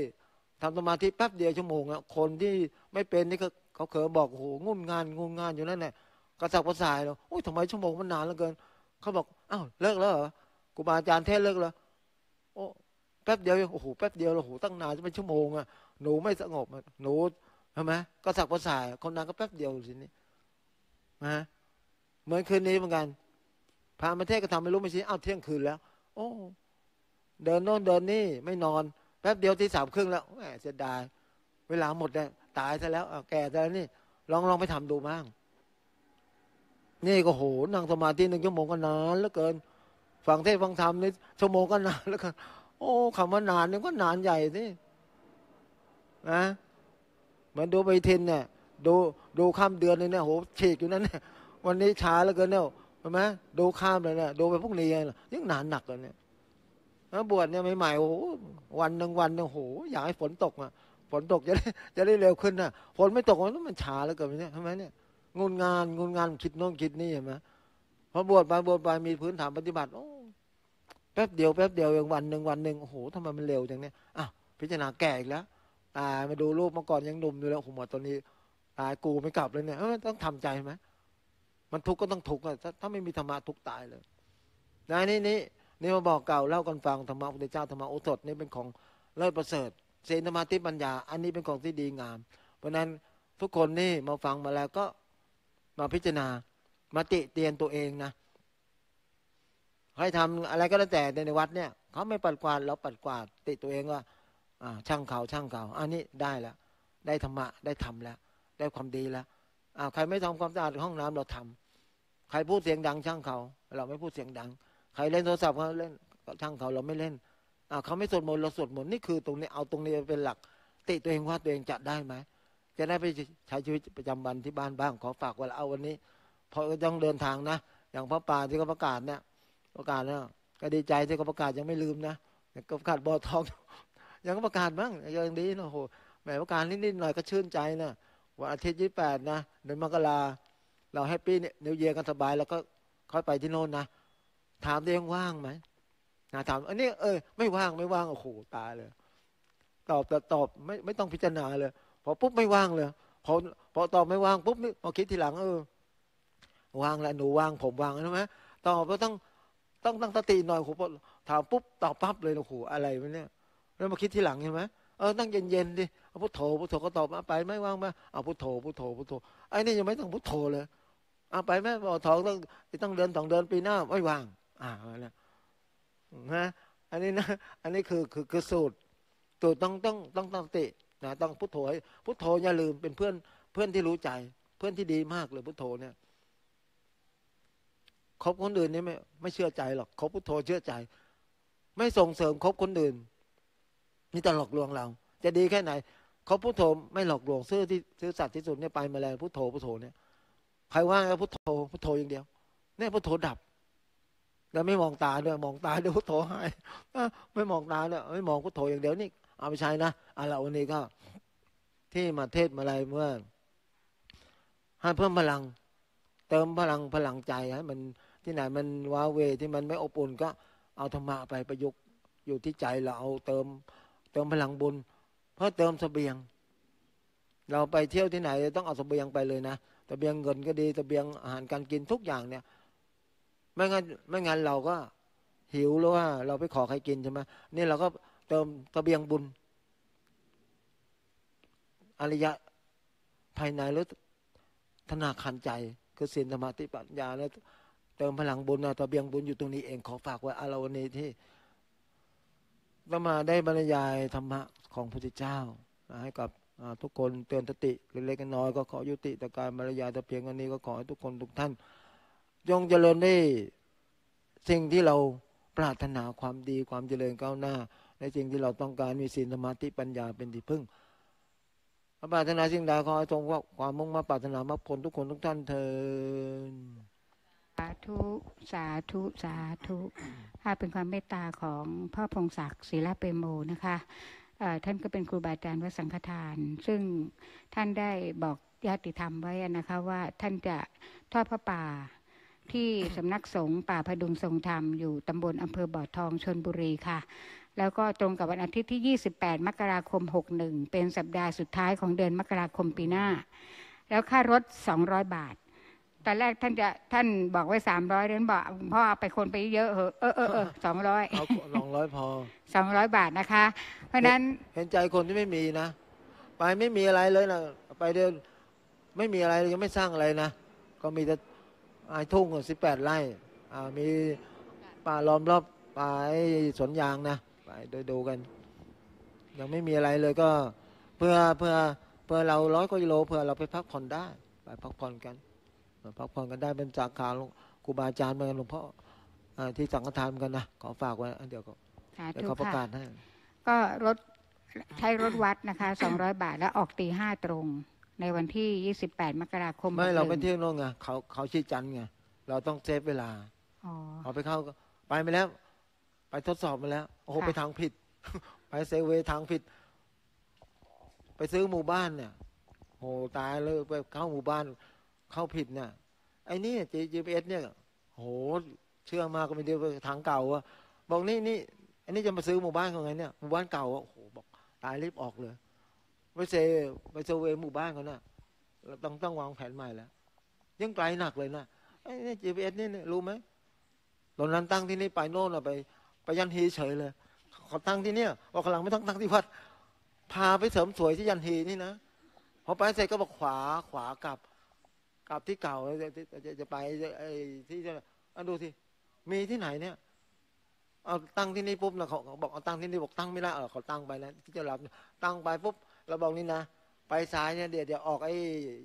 ทำสมาธิแป๊บเดียวชั่วโมงอ่ะคนที่ไม่เป็นนี่ก็เขาเคยบอกโอ้โหงุ่มงานงุ่มงานอยู่นั่นแหละกระสับกระส่ายเราโอ้ยทำไมชั่วโมงมันนานเหลือเกินเขาบอกอ้าวเลิกแล้วเหรอครูบาอาจารย์เทศเลิกแล้วโอ้แป๊บเดียวโอ้โหแป๊บเดียวเราโอ้โหตั้งนานจะเป็นชั่วโมงอ่ะหนูไม่สงบหนูใช่ไหมกระสับกระส่ายคนนั้นก็แป๊บเดียวสินี่นะเหมือนคืนนี้เหมือนกันพามาเทศก็ทำไม่รู้ไม่ชี้อ้าวเที่ยงคืนแล้วโอ้เดินโน่นเดินนี่ไม่นอนแป๊บเดียวที่สามครึ่งแล้วแหมเสียดายเวลาหมดแล้วตายซะแล้วแก่ซะแล้วนี่ลองลองไปทำดูบ้างนี่ก็โหนั่งสมาธิหนึ่งชั่วโมงก็นานเหลือเกินฟังเทศฟังธรรมนี่ชั่วโมงก็นานแล้วกันโอ้คำว่านานนี่ก็นานใหญ่สินะเหมือนดูไปเทนเนี่ยดูดูข้ามเดือนเลยเนี่ยโหฉีกอยู่นั่นเนี่ยวันนี้ช้าเหลือเกินเนี่ยเห็นไหมดูข้ามเลยเนี่ยดูไปพวกนี้ยิ่งนานหนักเลยเนี่ยบวชเนี่ยใหม่ๆโอ้โหวันหนึ่งวันเนี่ยโหอยากให้ฝนตกอ่ะฝนตกจะได้จะได้เร็วขึ้นนะฝนไม่ตกมันมันช้าแล้วเกิดแบบนี้ใช่ไหมเนี่ยงุนงานงุนงานคิดโน่นคิดนี่เห็นไหมพอบวชไปบวชไปมีพื้นฐานปฏิบัติโอ้แป๊บเดียวแป๊บเดียวอย่างวันหนึ่งวันหนึ่งโอ้โหทำไมมันเร็วจังเนี่ยอ้าวพิจารณาแก่อีกแล้วตายมาดูรูปเมื่อก่อนยังหนุ่มอยู่แล้วโอ้โหตอนนี้ตายกูไม่กลับเลยเนี่ยต้องทำใจไหมมันทุกข์ก็ต้องทุกข์อ่ะถ้าไม่มีธรรมะทุกข์ตายเลยนะนี่นี่นี่มาบอกเก่าเล่ากันฟังธรรมะพุทธเจ้าธรรมะโอสถนี่เป็นของเลิศประเสริฐเสนธรรมะทิปัญญาอันนี้เป็นของที่ดีงามเพราะนั้นทุกคนนี่มาฟังมาแล้วก็มาพิจารณามาติเตียนตัวเองนะให้ทำอะไรก็แล้วแต่ในวัดเนี่ยเขาไม่ปัดกวาดเราปัดกวาดติตัวเองว่าช่างเขาช่างเขาอันนี้ได้แล้วได้ธรรมะได้ทำแล้วได้ความดีแล้วใครไม่ทำความสะอาดห้องน้ำเราทำใครพูดเสียงดังช่างเขาเราไม่พูดเสียงดังใครเล่นโทรศัพท์เขาเล่นช่างเขาเราไม่เล่นเขาไม่สวดมนต์เราสวดมนต์นี่คือตรงนี้เอาตรงนี้เป็นหลักติตัวเองว่าตัวเองจะได้ไหมจะได้ไปใช้ชีวิตประจำวันที่บ้านบ้างขอฝากไว้เอาวันนี้พอก็ต้องเดินทางนะอย่างพระป่าที่เขาประกาศเนี่ยประกาศเนี่ยก็ดีใจที่เขาประกาศยังไม่ลืมนะก็ประกาศบอทองยังประกาศบ้างอย่างนี้นะโหแหมประกาศนิดๆหน่อยก็ชื่นใจนะวันอาทิตย์ยี่สิบแปดนะเดือนมกราเราแฮปปี้เนี่ยนิวเยียร์กันสบายแล้วก็ค่อยไปที่โน่นนะถามตัวเองว่างไหมถามอันนี้เออไม่ว่างไม่ว่างโอ้โหตายเลยตอบแต่ตอบไม่ไม่ต้องพิจารณาเลยพอปุ๊บไม่ว่างเลยพอพอตอบไม่ว่างปุ๊บนี่พอคิดทีหลังเออว่างแล้วหนูว่างผมว่างใช่ไหมตอบก็ต้องต้องตั้งสติหน่อยโอ้โหถามปุ๊บตอบปั๊บเลยโอ้โหอะไรวะเนี่ยแล้วมาคิดทีหลังใช่ไหมเออตั้งเย็นๆดิเอาพุทโธพุทโธก็ตอบมาไปไม่ว่างมาเอาพุทโธพุทโธพุทโธไอ้นี่ยังไม่ต้องพุทโธเลยเอาไปไหมพอท้องต้องต้องเดินสองเดินปีหน้าไม่ว่างอ่าเนี่ยนะอันนี้นะอันนี้คือคือคือสูตรสูตรต้องต้องต้องตั้งสตินะต้องพุทโธพุทโธอย่าลืมเป็นเพื่อนเพื่อนที่รู้ใจเพื่อนที่ดีมากเลยพุทโธเนี่ยคบคนอื่นนี่ไม่ไม่เชื่อใจหรอกคบพุทโธเชื่อใจไม่ส่งเสริมคบคนอื่นนี่จะหลอกลวงเราจะดีแค่ไหนคบพุทโธไม่หลอกลวงซื่อที่ซื่อสัตย์ที่สุดเนี่ยไปมาแล้วพุทโธพุทโธเนี่ยใครว่าก็พุทโธพุทโธอย่างเดียวเนี่ยพุทโธดับแล้วไม่มองตาด้วยมองตาด้วยพุทโธให้ไม่มองตาเนี่ยไม่มองพุทโธอย่างเดียวนี่เอาไปใช้นะเอาละวันนี้ก็ที่มาเทศมาอะไรเมื่อให้เพิ่มพลังเติมพลังพลังใจให้มันที่ไหนมันว้าเวที่มันไม่อบอุ่นก็เอาธรรมะไปประยุกต์อยู่ที่ใจเราเอาเติมเติมพลังบุญเพื่อเติมเสบียงเราไปเที่ยวที่ไหนต้องเอาเสบียงไปเลยนะเสบียงเงินก็ดีเสบียงอาหารการกินทุกอย่างเนี่ยไม่งั้นไม่งั้นเราก็หิวหรือว่าเราไปขอใครกินใช่ไหมนี่เราก็เติมเสบียงบุญอริยะภายในหรือธนาคารใจคือศีลสมาธิปัญญาแล้วเติมพลังบุญนะเสบียงบุญอยู่ตรงนี้เองขอฝากไว้อาราวันนี้ที่เรามาได้บรรยายธรรมะของพระพุทธเจ้าให้กับทุกคนเตือนสติเล็กๆน้อยๆก็ขอยุติแต่การบรรยายแต่เพียงอันนี้ก็ขอให้ทุกคนทุกท่านจงเจริญได้สิ่งที่เราปรารถนาความดีความเจริญก้าวหน้าในสิ่งที่เราต้องการมีศีลสมาธิปัญญาเป็นที่พึ่งปรารถนาสิ่งใดขอให้ทรงว่าความมุ่งมั่นปรารถนามรรคผลทุกคนทุกท่านเถิดสาธุสาธุสาธุค่ะเป็นความเมตตาของพ่อพงศักดิ์ศิลาเปโมนะคะท่านก็เป็นครูบาอาจารย์วัดสังฆทานซึ่งท่านได้บอกญาติธรรมไว้นะคะว่าท่านจะทอดพระป่าที่สำนักสงฆ์ป่าพดุงทรงธรรมอยู่ตำบลอำเภอบ่อทองชลบุรีค่ะ แล้วก็ตรงกับวันอาทิตย์ที่ยี่สิบแปดมกราคมหกสิบเอ็ดเป็นสัปดาห์สุดท้ายของเดือนมกราคมปีหน้าแล้วค่ารถสองร้อยบาทตอนแรกท่านจะท่านบอกไว้สามร้อยท่านบอกพ่อไปคนไปเยอะเหอะเออเออเออสองร้อยสองร้อยพอสองร้อยบาทนะคะเพราะนั้นเห็นใจคนที่ไม่มีนะไปไม่มีอะไรเลยนะไปเดินไม่มีอะไรยังไม่สร้างอะไรนะก็มีแต่ไอ้ทุ่งสิบแปดไร่มีป่าล้อมรอบป่าสวนยางนะไปดูกันยังไม่มีอะไรเลยก็เพื่อเพื่อเพื่อเราร้อยกิโลเพื่อเราไปพักผ่อนได้ไปพักผ่อนกันพักผ่อนกันได้เป็นจากข่าวครูบาอาจารย์เหมือนกันหลวงพ่อที่สังฆทานเหมือนกันนะขอฝากไว้อันเดียวก็เดี๋ยวเขาประกาศให้ก็รถใช้รถวัดนะคะสองร้อยบาทแล้วออกตีห้าตรงในวันที่ยี่สิบแปดมกราคมไม่เราไปเที่ยวโน่นไงเขาเขาชี้จันไงเราต้องเซฟเวลาเอาไปเข้าไปมาแล้วไปทดสอบมาแล้วโอ้โหไปทางผิดไปเซเวทางผิดไปซื้อหมู่บ้านเนี่ยโอ้ตายเลยไปเข้าหมู่บ้านเข้าผิดเนี่ยไอ้นี่จี พี เอสเนี่ยโหเชื่อมากก็ไม่เดียวทางเก่าอะบอกนี่นี่อันนี้จะมาซื้อหมู่บ้านของไงเนี่ยหมู่บ้านเก่าอะโอ้โหบอกตายรีบออกเลยไปเซไปเซเวหมู่บ้านเขาเนี่ยเราต้องต้องวางแผนใหม่แล้วยังไกลหนักเลยนะไอ้นี่ จี พี เอสนี่รู้ไหมตอนนั้นตั้งที่นี่ไปโน่นอะไปไปยันฮีเฉยเลยขอตั้งที่เนี่ยว่ากำลังไม่ต้องตั้งที่วัดพาไปเสริมสวยที่ยันฮีนี่นะพอไปเสร็จก็บอกขวาขวากลับกลับที่เก่าจะจะไปที่อันดูสิมีที่ไหนเนี่ยเอาตั้งที่นี่ปุ๊บนะเขาบอกเอาตั้งที่นี่บอกตั้งไม่ได้เออเขาตั้งไปนะที่จะรับตั้งไปปุ๊บเราบอกนี่นะไปซ้ายเนี่ยเดี๋ยวเดี๋ยวออกไอ้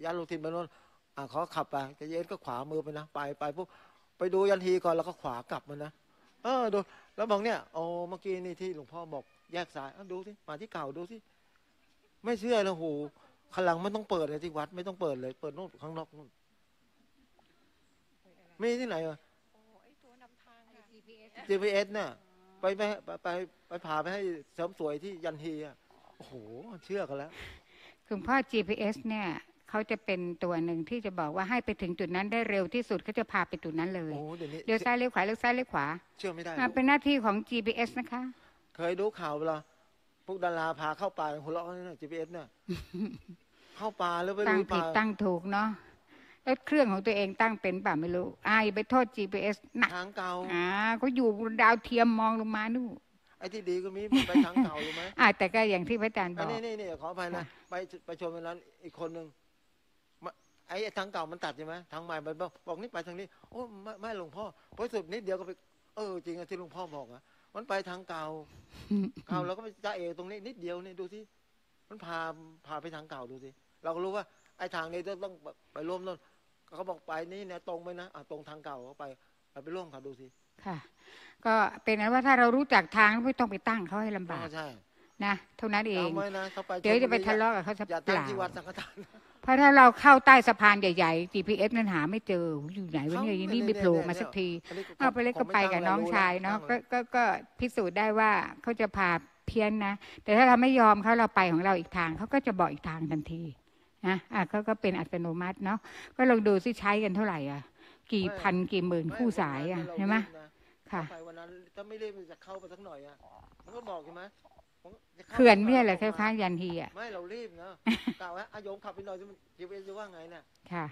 ยันลูทินไปโน่นอ่ะเขาขับไปจะเย็นก็ขวามือไปนะไปไปปุ๊บไปดูยันฮีก่อนแล้วก็ขวากลับมันนะเออดูแล้วบอกเนี่ยโอ้เมื่อกี้นี่ที่หลวงพ่อบอกแยกสายดูสิมาที่เก่าดูสิไม่เชื่อแล้วโหขลังไม่ต้องเปิดเลยที่วัดไม่ต้องเปิดเลยเปิดนู่นข้างนอกนู่นมีที่ไหนวะ จี พี เอส น่ะไปไปไปไปพาไปให้เสริมสวยที่ยันฮีอ่ะโอ้โหเชื่อกันแล้วคุณพ่อ จี พี เอส เนี่ยเขาจะเป็นตัวหนึ่งที่จะบอกว่าให้ไปถึงจุดนั้นได้เร็วที่สุดเขาจะพาไปจุดนั้นเลยเลี้ยวซ้ายเลี้ยวขวาเลี้ยวซ้ายเลี้ยวขวาเชื่อไม่ได้เป็นหน้าที่ของ จี พี เอส นะคะเคยดูข่าวเหรอพวกดาราพาเข้าป่าหัวเราะนี่นะ จี พี เอส เนี่ยเข้าป่าแล้วไปตั้งผิดตั้งถูกเนาะแล้วเครื่องของตัวเองตั้งเป็นป่ะไม่รู้อ่าอย่าไปโทษ จี พี เอส หนักทางเก่าอ่าเขาอยู่บนดาวเทียมมองลงมานู่นไอ้ที่ดีก็มีไปทางเก่ารู้ไหมอ่าแต่ก็อย่างที่พระอาจารย์บอกนี่นี่นี่ขออภัยนะไปไปชมวันนั้นอีกคนหนึ่งไอ้ทางเก่ามันตัดใช่ไหมทางใหม่มันบอกบอกนี่ไปทางนี้โอ้ไม่ไม่หลวงพ่อพอสุดนิดเดียวก็ไปเออจริงอะที่หลวงพ่อบอกอะมันไปทางเก่าเก่าเราก็ไปจ้าเอตรงนี้นิดเดียวนี่ดูสิมันพาพาไปทางเก่าดูสิเราก็รู้ว่าไอ้ทางนี้ต้องไปร่วมต้นเขาบอกไปนี่เนี่ยตรงไปนะอ่ะตรงทางเก่าเขาไปไปร่วมเขาดูสิค่ะก็เป็นนั้นว่าถ้าเรารู้จักทางไม่ต้องไปตั้งเขาให้ลำบากนะเท่านั้นเองเดี๋ยวจะไปทะเลาะกับเขาจะเปล่าเพราะถ้าเราเข้าใต้สะพานใหญ่ๆ จี พี เอส นั้นหาไม่เจออยู่ไหนวะเนี่ยนี่ไม่โผล่มาสักทีเอาไปเล็กก็ไปกับน้องชายเนาะก็ก็พิสูจน์ได้ว่าเขาจะพาเพี้ยนนะแต่ถ้าเราไม่ยอมเขาเราไปของเราอีกทางเขาก็จะบอกอีกทางทันทีนะอ่ะเขาก็เป็นอัตโนมัติเนาะก็ลองดูซิใช้กันเท่าไหร่อ่ะกี่พันกี่หมื่นคู่สายอ่ะใช่ไหมค่ะวันนั้นถ้าไม่เล่นจะเข้าไปสักหน่อยอ่ะมันก็บอกใช่ไหมเขื่อนไม่ใช่เหรอคล้ายๆยันฮีอ่ะไม่เรารีบเนาะกล่าวว่าอโยมขับไปหน่อยจะมันจีเอสจะว่าไงน่ะค่ะ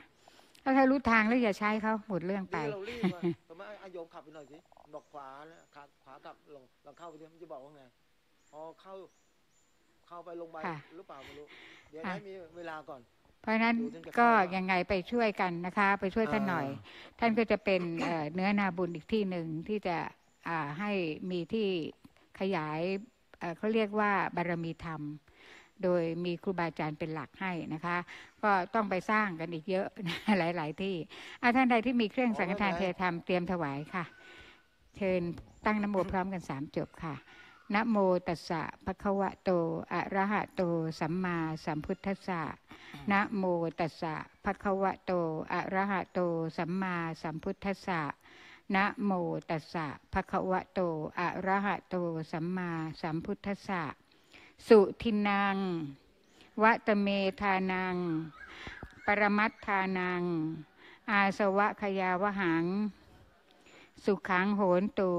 ถ้าใครรู้ทางแล้วอย่าใช้เขาหมดเรื่องไปเรารีบมาแต่ว่าอโยมขับไปหน่อยสิบอกขวาแล้วขวาขวากลับลงเราเข้าไปเดี๋ยวมันจะบอกว่าไงอ๋อเข้าเข้าไปลงไปหรือเปล่าไม่รู้เดี๋ยวให้มีเวลาก่อนเพราะนั้นก็ยังไงไปช่วยกันนะคะไปช่วยท่านหน่อยท่านก็จะเป็นเนื้อนาบุญอีกที่หนึ่งที่จะให้มีที่ขยายเขาเรียกว่าบารมีธรรมโดยมีครูบาอาจารย์เป็นหลักให้นะคะก็ต้องไปสร้างกันอีกเยอะหลายๆที่ท่านใดที่มีเครื่องสังฆทานเทธรรมเตรียมถวายค่ะเชิญตั้งนโมพร้อมกันสามจบค่ะนะโมตัสสะภะคะวะโตอะระหะโตสัมมาสัมพุทธัสสะนะโมตัสสะภะคะวะโตอะระหะโตสัมมาสัมพุทธัสสะนะโมตัสสะภะคะวะโตอะระหะโตสัมมาสัมพุทธัสสะสุทินังวะตะเมธานังปรมัตถานังอาสวะขยาวหังสุขังโหนตุ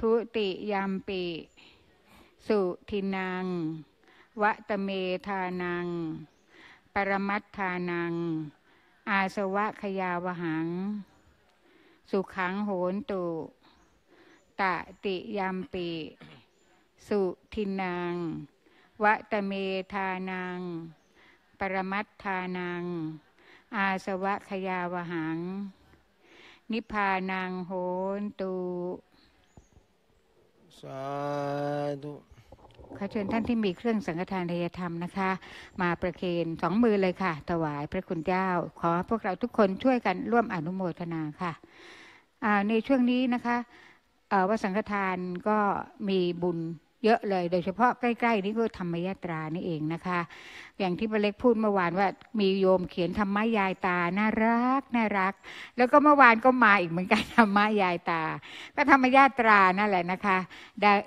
ทุติยามปิสุทินังวะตะเมธานังปรมัตถานังอาสวะขยาวหังสุขังโหนตุตติยามปิสุทินังวะตะเมธานังปรมัตถานังอาสวะขยาวหังนิพพานังโหนตุสาธุขอเชิญท่านที่มีเครื่องสังฆทานทายธรรมนะคะมาประเคนสองมือเลยค่ะถวายพระคุณเจ้าขอพวกเราทุกคนช่วยกันร่วมอนุโมทนาค่ะในช่วงนี้นะคะว่าสังฆทานก็มีบุญเยอะเลยโดยเฉพาะใกล้ๆนี่ก็ธรรมยาตรานี่เองนะคะอย่างที่ป้าเล็กพูดเมื่อวานว่ามีโยมเขียนธรรมะยายตาน่ารักน่ารักแล้วก็เมื่อวานก็มาอีกเหมือนกันธรรมะยายตาก็ธรรมยาตรานั่นแหละนะคะ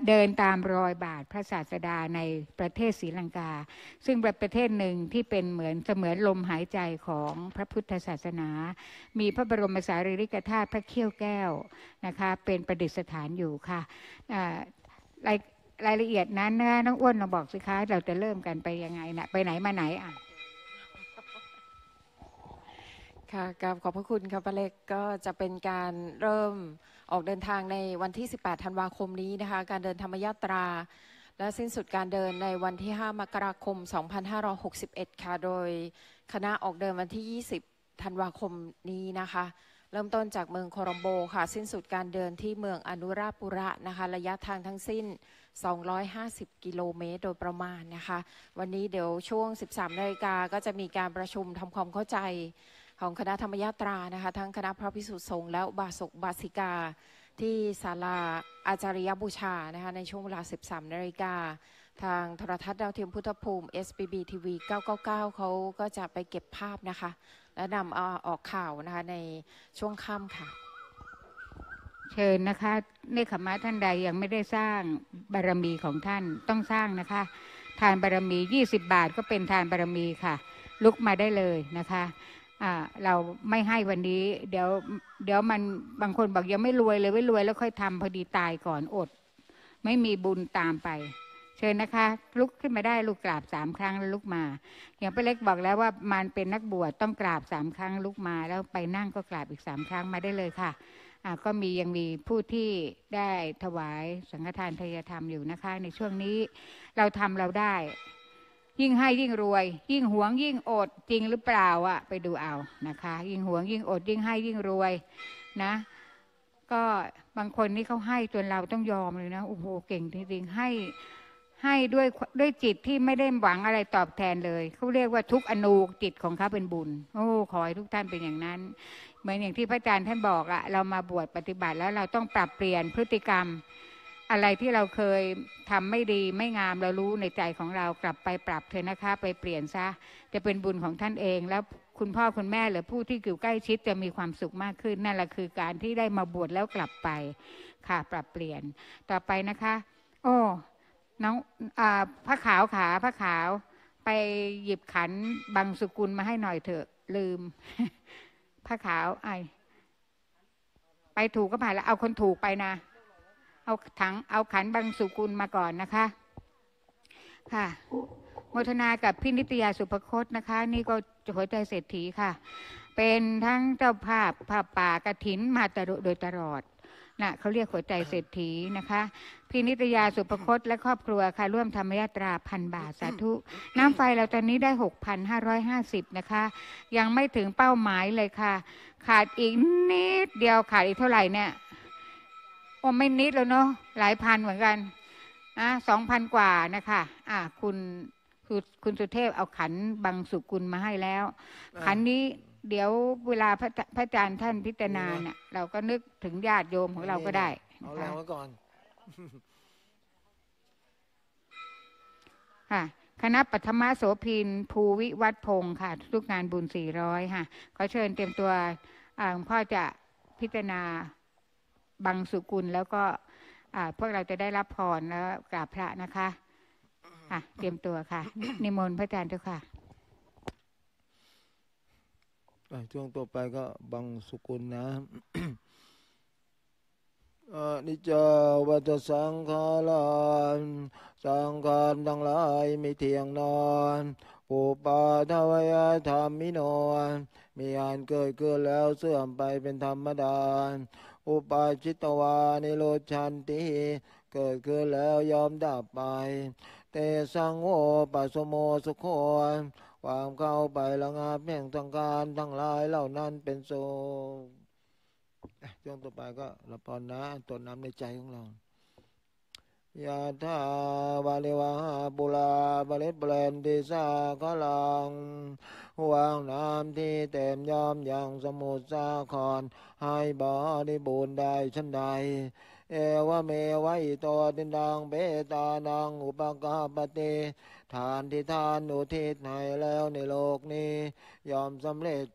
เดินตามรอยบาทพระศาสดาในประเทศศรีลังกาซึ่งเป็นประเทศหนึ่งที่เป็นเหมือนเสมือนลมหายใจของพระพุทธศาสนามีพระบรมสารีริกธาตุพระเขี้ยวแก้วนะคะเป็นประดิษฐานอยู่ค่ะรายรายละเอียดนั้นนะน้องอ้วนเราบอกสิคะเราจะเริ่มกันไปยังไงนะไปไหนมาไหนอ่ะค่ะกราบขอบพระคุณค่ะป้าเล็กก็จะเป็นการเริ่มออกเดินทางในวันที่สิบแปดธันวาคมนี้นะคะการเดินธรรมยาตราและสิ้นสุดการเดินในวันที่ห้ามกราคมสองพันห้าร้อยหกสิบเอ็ดค่ะโดยคณะออกเดินวันที่ยี่สิบธันวาคมนี้นะคะเริ่มต้นจากเมืองโคลัมโบค่ะสิ้นสุดการเดินที่เมืองอนุราปุระนะคะระยะทางทั้งสิ้นสองร้อยห้าสิบกิโลเมตรโดยประมาณนะคะวันนี้เดี๋ยวช่วง สิบสาม นาฬิกาก็จะมีการประชุมทำความเข้าใจของคณะธรรมยาตรานะคะทั้งคณะพระภิกษุสงฆ์และอุบาสกอุบาสิกาที่ศาลาอาจาริยบูชานะคะในช่วงเวลา สิบสาม นาฬิกาทางโทรทัศน์ดาวเทียมพุทธภูมิ เอส บี บี ที วี เก้าเก้าเก้า เขาก็จะไปเก็บภาพนะคะและนำเอาออกข่าวนะคะในช่วงค่ำค่ะเชิญนะคะเนกขัมมะท่านใดยังไม่ได้สร้างบารมีของท่านต้องสร้างนะคะทานบารมียี่สิบบาทก็เป็นทานบารมีค่ะลุกมาได้เลยนะคะเราไม่ให้วันนี้เดี๋ยวเดี๋ยวมันบางคนบอกยังไม่รวยเลยไม่รวยแล้วค่อยทำพอดีตายก่อนอดไม่มีบุญตามไปเชิญนะคะลุกขึ้นมาได้ลุกกราบสามครั้งแล้วลุกมาอย่างป้าเล็กบอกแล้วว่ามันเป็นนักบวชต้องกราบสามครั้งลุกมาแล้วไปนั่งก็กราบอีกสามครั้งมาได้เลยค่ะก็มียังมีผู้ที่ได้ถวายสังฆทานทายธรรมอยู่นะคะในช่วงนี้เราทำเราได้ยิ่งให้ยิ่งรวยยิ่งหวงยิ่งอดจริงหรือเปล่าอ่ะไปดูเอานะคะยิ่งหวงยิ่งอดยิ่งให้ยิ่งรวยนะก็บางคนนี่เขาให้จนเราต้องยอมเลยนะโอ้โหเก่งจริงๆให้ให้ด้วยด้วยจิตที่ไม่ได้หวังอะไรตอบแทนเลยเขาเรียกว่าทุกอนุจิตของเขาเป็นบุญโอ้ขอให้ทุกท่านเป็นอย่างนั้นเหมือนอย่างที่พระอาจารย์ท่านบอกอะเรามาบวชปฏิบัติแล้วเราต้องปรับเปลี่ยนพฤติกรรมอะไรที่เราเคยทำไม่ดีไม่งามเรารู้ในใจของเรากลับไปปรับเถอะนะคะไปเปลี่ยนซะจะเป็นบุญของท่านเองแล้วคุณพ่อคุณแม่หรือผู้ที่อยู่ใกล้ชิดจะมีความสุขมากขึ้นนั่นแหละคือการที่ได้มาบวชแล้วกลับไปค่ะปรับเปลี่ยนต่อไปนะคะโอ้น้องพระขาวขาพระขาวไปหยิบขันบางสุกุลมาให้หน่อยเถอะลืมพระขาวไอไปถูกก็ผ่านแล้วเอาคนถูกไปนะเอาถังเอาขันบางสุกุลมาก่อนนะคะค่ะโมทนากับพี่นิตยาสุภคตนะคะนี่ก็หัวใจเศรษฐีค่ะเป็นทั้งเจ้าภาพภาพป่ากฐินมาตโดยตลอดนะเขาเรียกหัวใจเศรษฐีนะคะพี่นิตยาสุภคตและครอบครัวค่ะร่วมธรรมยาตราพันบาทสาธุน้ำไฟเราตอนนี้ได้ หกพันห้าร้อยห้าสิบ นะคะยังไม่ถึงเป้าหมายเลยค่ะขาดอีกนิดเดียวขาดอีกเท่าไหร่เนี่ยโอ้ไม่นิดแล้วเนาะหลายพันเหมือนกันนะสองพันกว่านะคะอ่ะคุณคุณสุเทพเอาขันบางสุกุลมาให้แล้วขันนี้เดี๋ยวเวลาพระอาจารย์ท่านพิจารณาเนี่ยเราก็นึกถึงญาติโยมของเราก็ได้เอาแล้วก่อนค่ะคณะปัทมโสภินภูวิวัฒน์พงศ์ค่ะทุกงานบุญสี่ร้อยค่ะขอเชิญเตรียมตัวพ่อจะพิจารณาบางสุกุลแล้วก็พวกเราจะได้รับพรแล้วกราบพระนะคะค่ะเตรียมตัวค่ะนิมนต์พระอาจารย์เจ้าค่ะช่วงต่อไปก็บังสุกุลนะ อนิจจาวัฏสังขาราสังขารทั้งหลายไม่เที่ยงนอนอุปาทวยธรรมิโนมีอันเกิดขึ้นแล้วเสื่อมไปเป็นธรรมดาอุปาจิตวานิโรธชันติเกิดขึ้นแล้วยอมดับไปเตสังโอปัสโมสุขโขความเข้าไประงับแห่งทางการทั้งหลายเหล่านั้นเป็นโสช่วงต่อไปก็ละพรนะต้นน้ำในใจของเรายาธาวาเลวาบุลาบาเลตเบลนดิสาขลังวางน้ำที่เต็มยอมอย่างสมุทรสาครให้บริบูรณ์ได้ชั้นใดเอวเมวะอิโตตินังเปตานังอุปกาปติทานที่ทานอุทิศให้แล้วในโลกนี้ยอมสำเร็จ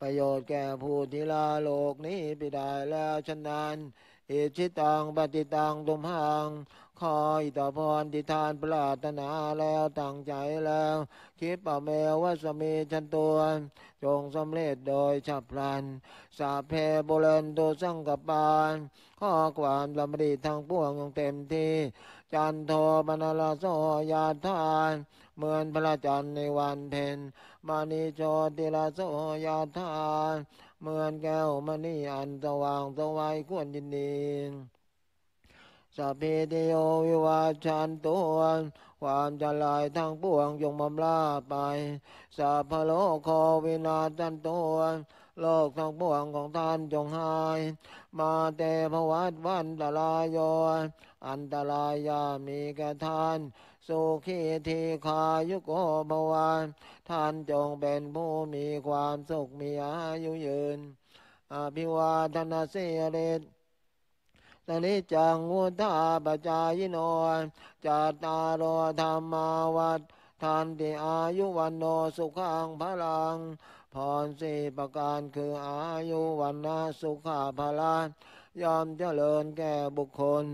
ประโยชน์แก่ผู้ที่ละโลกนี้ไปได้แล้วฉะนั้นอิชิตังปฏิตังตุมหังขออิทธิพรที่ทานปรารถนาแล้วตั้งใจแล้วคิดประเมวะสมีชันตัวจงสำเร็จโดยฉับพลันสาเพโบเลนโตสังกปานข้อความลำดีทางปวงยังเต็มที่จันโทปนลาโสยาทานเหมือนพระจันทร์ในวันเพ็ญมานิโชติลาโสยาทานเหมือนแก้วมณีอันสว่างสวัยควรยินดีสัพเพเทโยวิวาชันตุความจะลายทั้งปวงจงบำลาไปสัพพโลโควินาศจันตุโลกทั้งปวงของท่านจงหายมาเตภวัตวันตรายโยอันตรายยามีแก่ท่านสุขีทีขายุโกภวะท่านจงเป็นผู้มีความสุขมีอายุยืนอภิวาทนาสิเรตตนิจังวุฒาปจายโนจาตาโรธรรมาวัฏทานติอายุวันโนสุขังพลังพรสี่ประการคืออายุวันนาสุขาพละยอมเจริญแก่บุคคล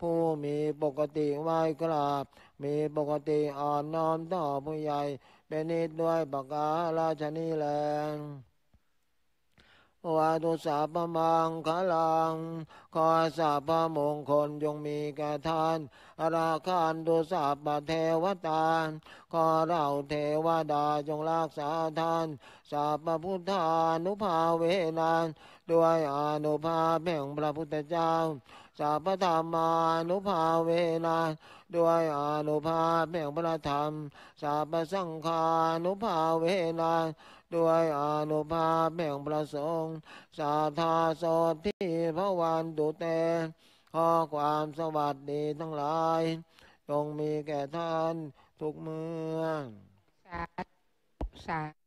ผู้มีปกติไหว้กราบมีปกติอ่อนน้อมต่อผู้ใหญ่เป็นนิดด้วยประการราชนีแลงวาตุสาพมังคลังขอสาพมงคลจงมีแก่ท่านราคานตุสาพเทวตาขอเราเทวดาจงรักษาท่านสาพพุทธานุภาเวนะด้วยอนุภาพแห่งพระพุทธเจ้าสาพธรรมานุภาเวนะด้วยอนุภาพแห่งพระธรรมสาพสังฆานุภาเวนะด้วยอนุภาพแห่งพระสงฆ์สาธาโสติภวันตุเตขอความสวัสดีทั้งหลายจงมีแก่ท่านทุกเมื่อ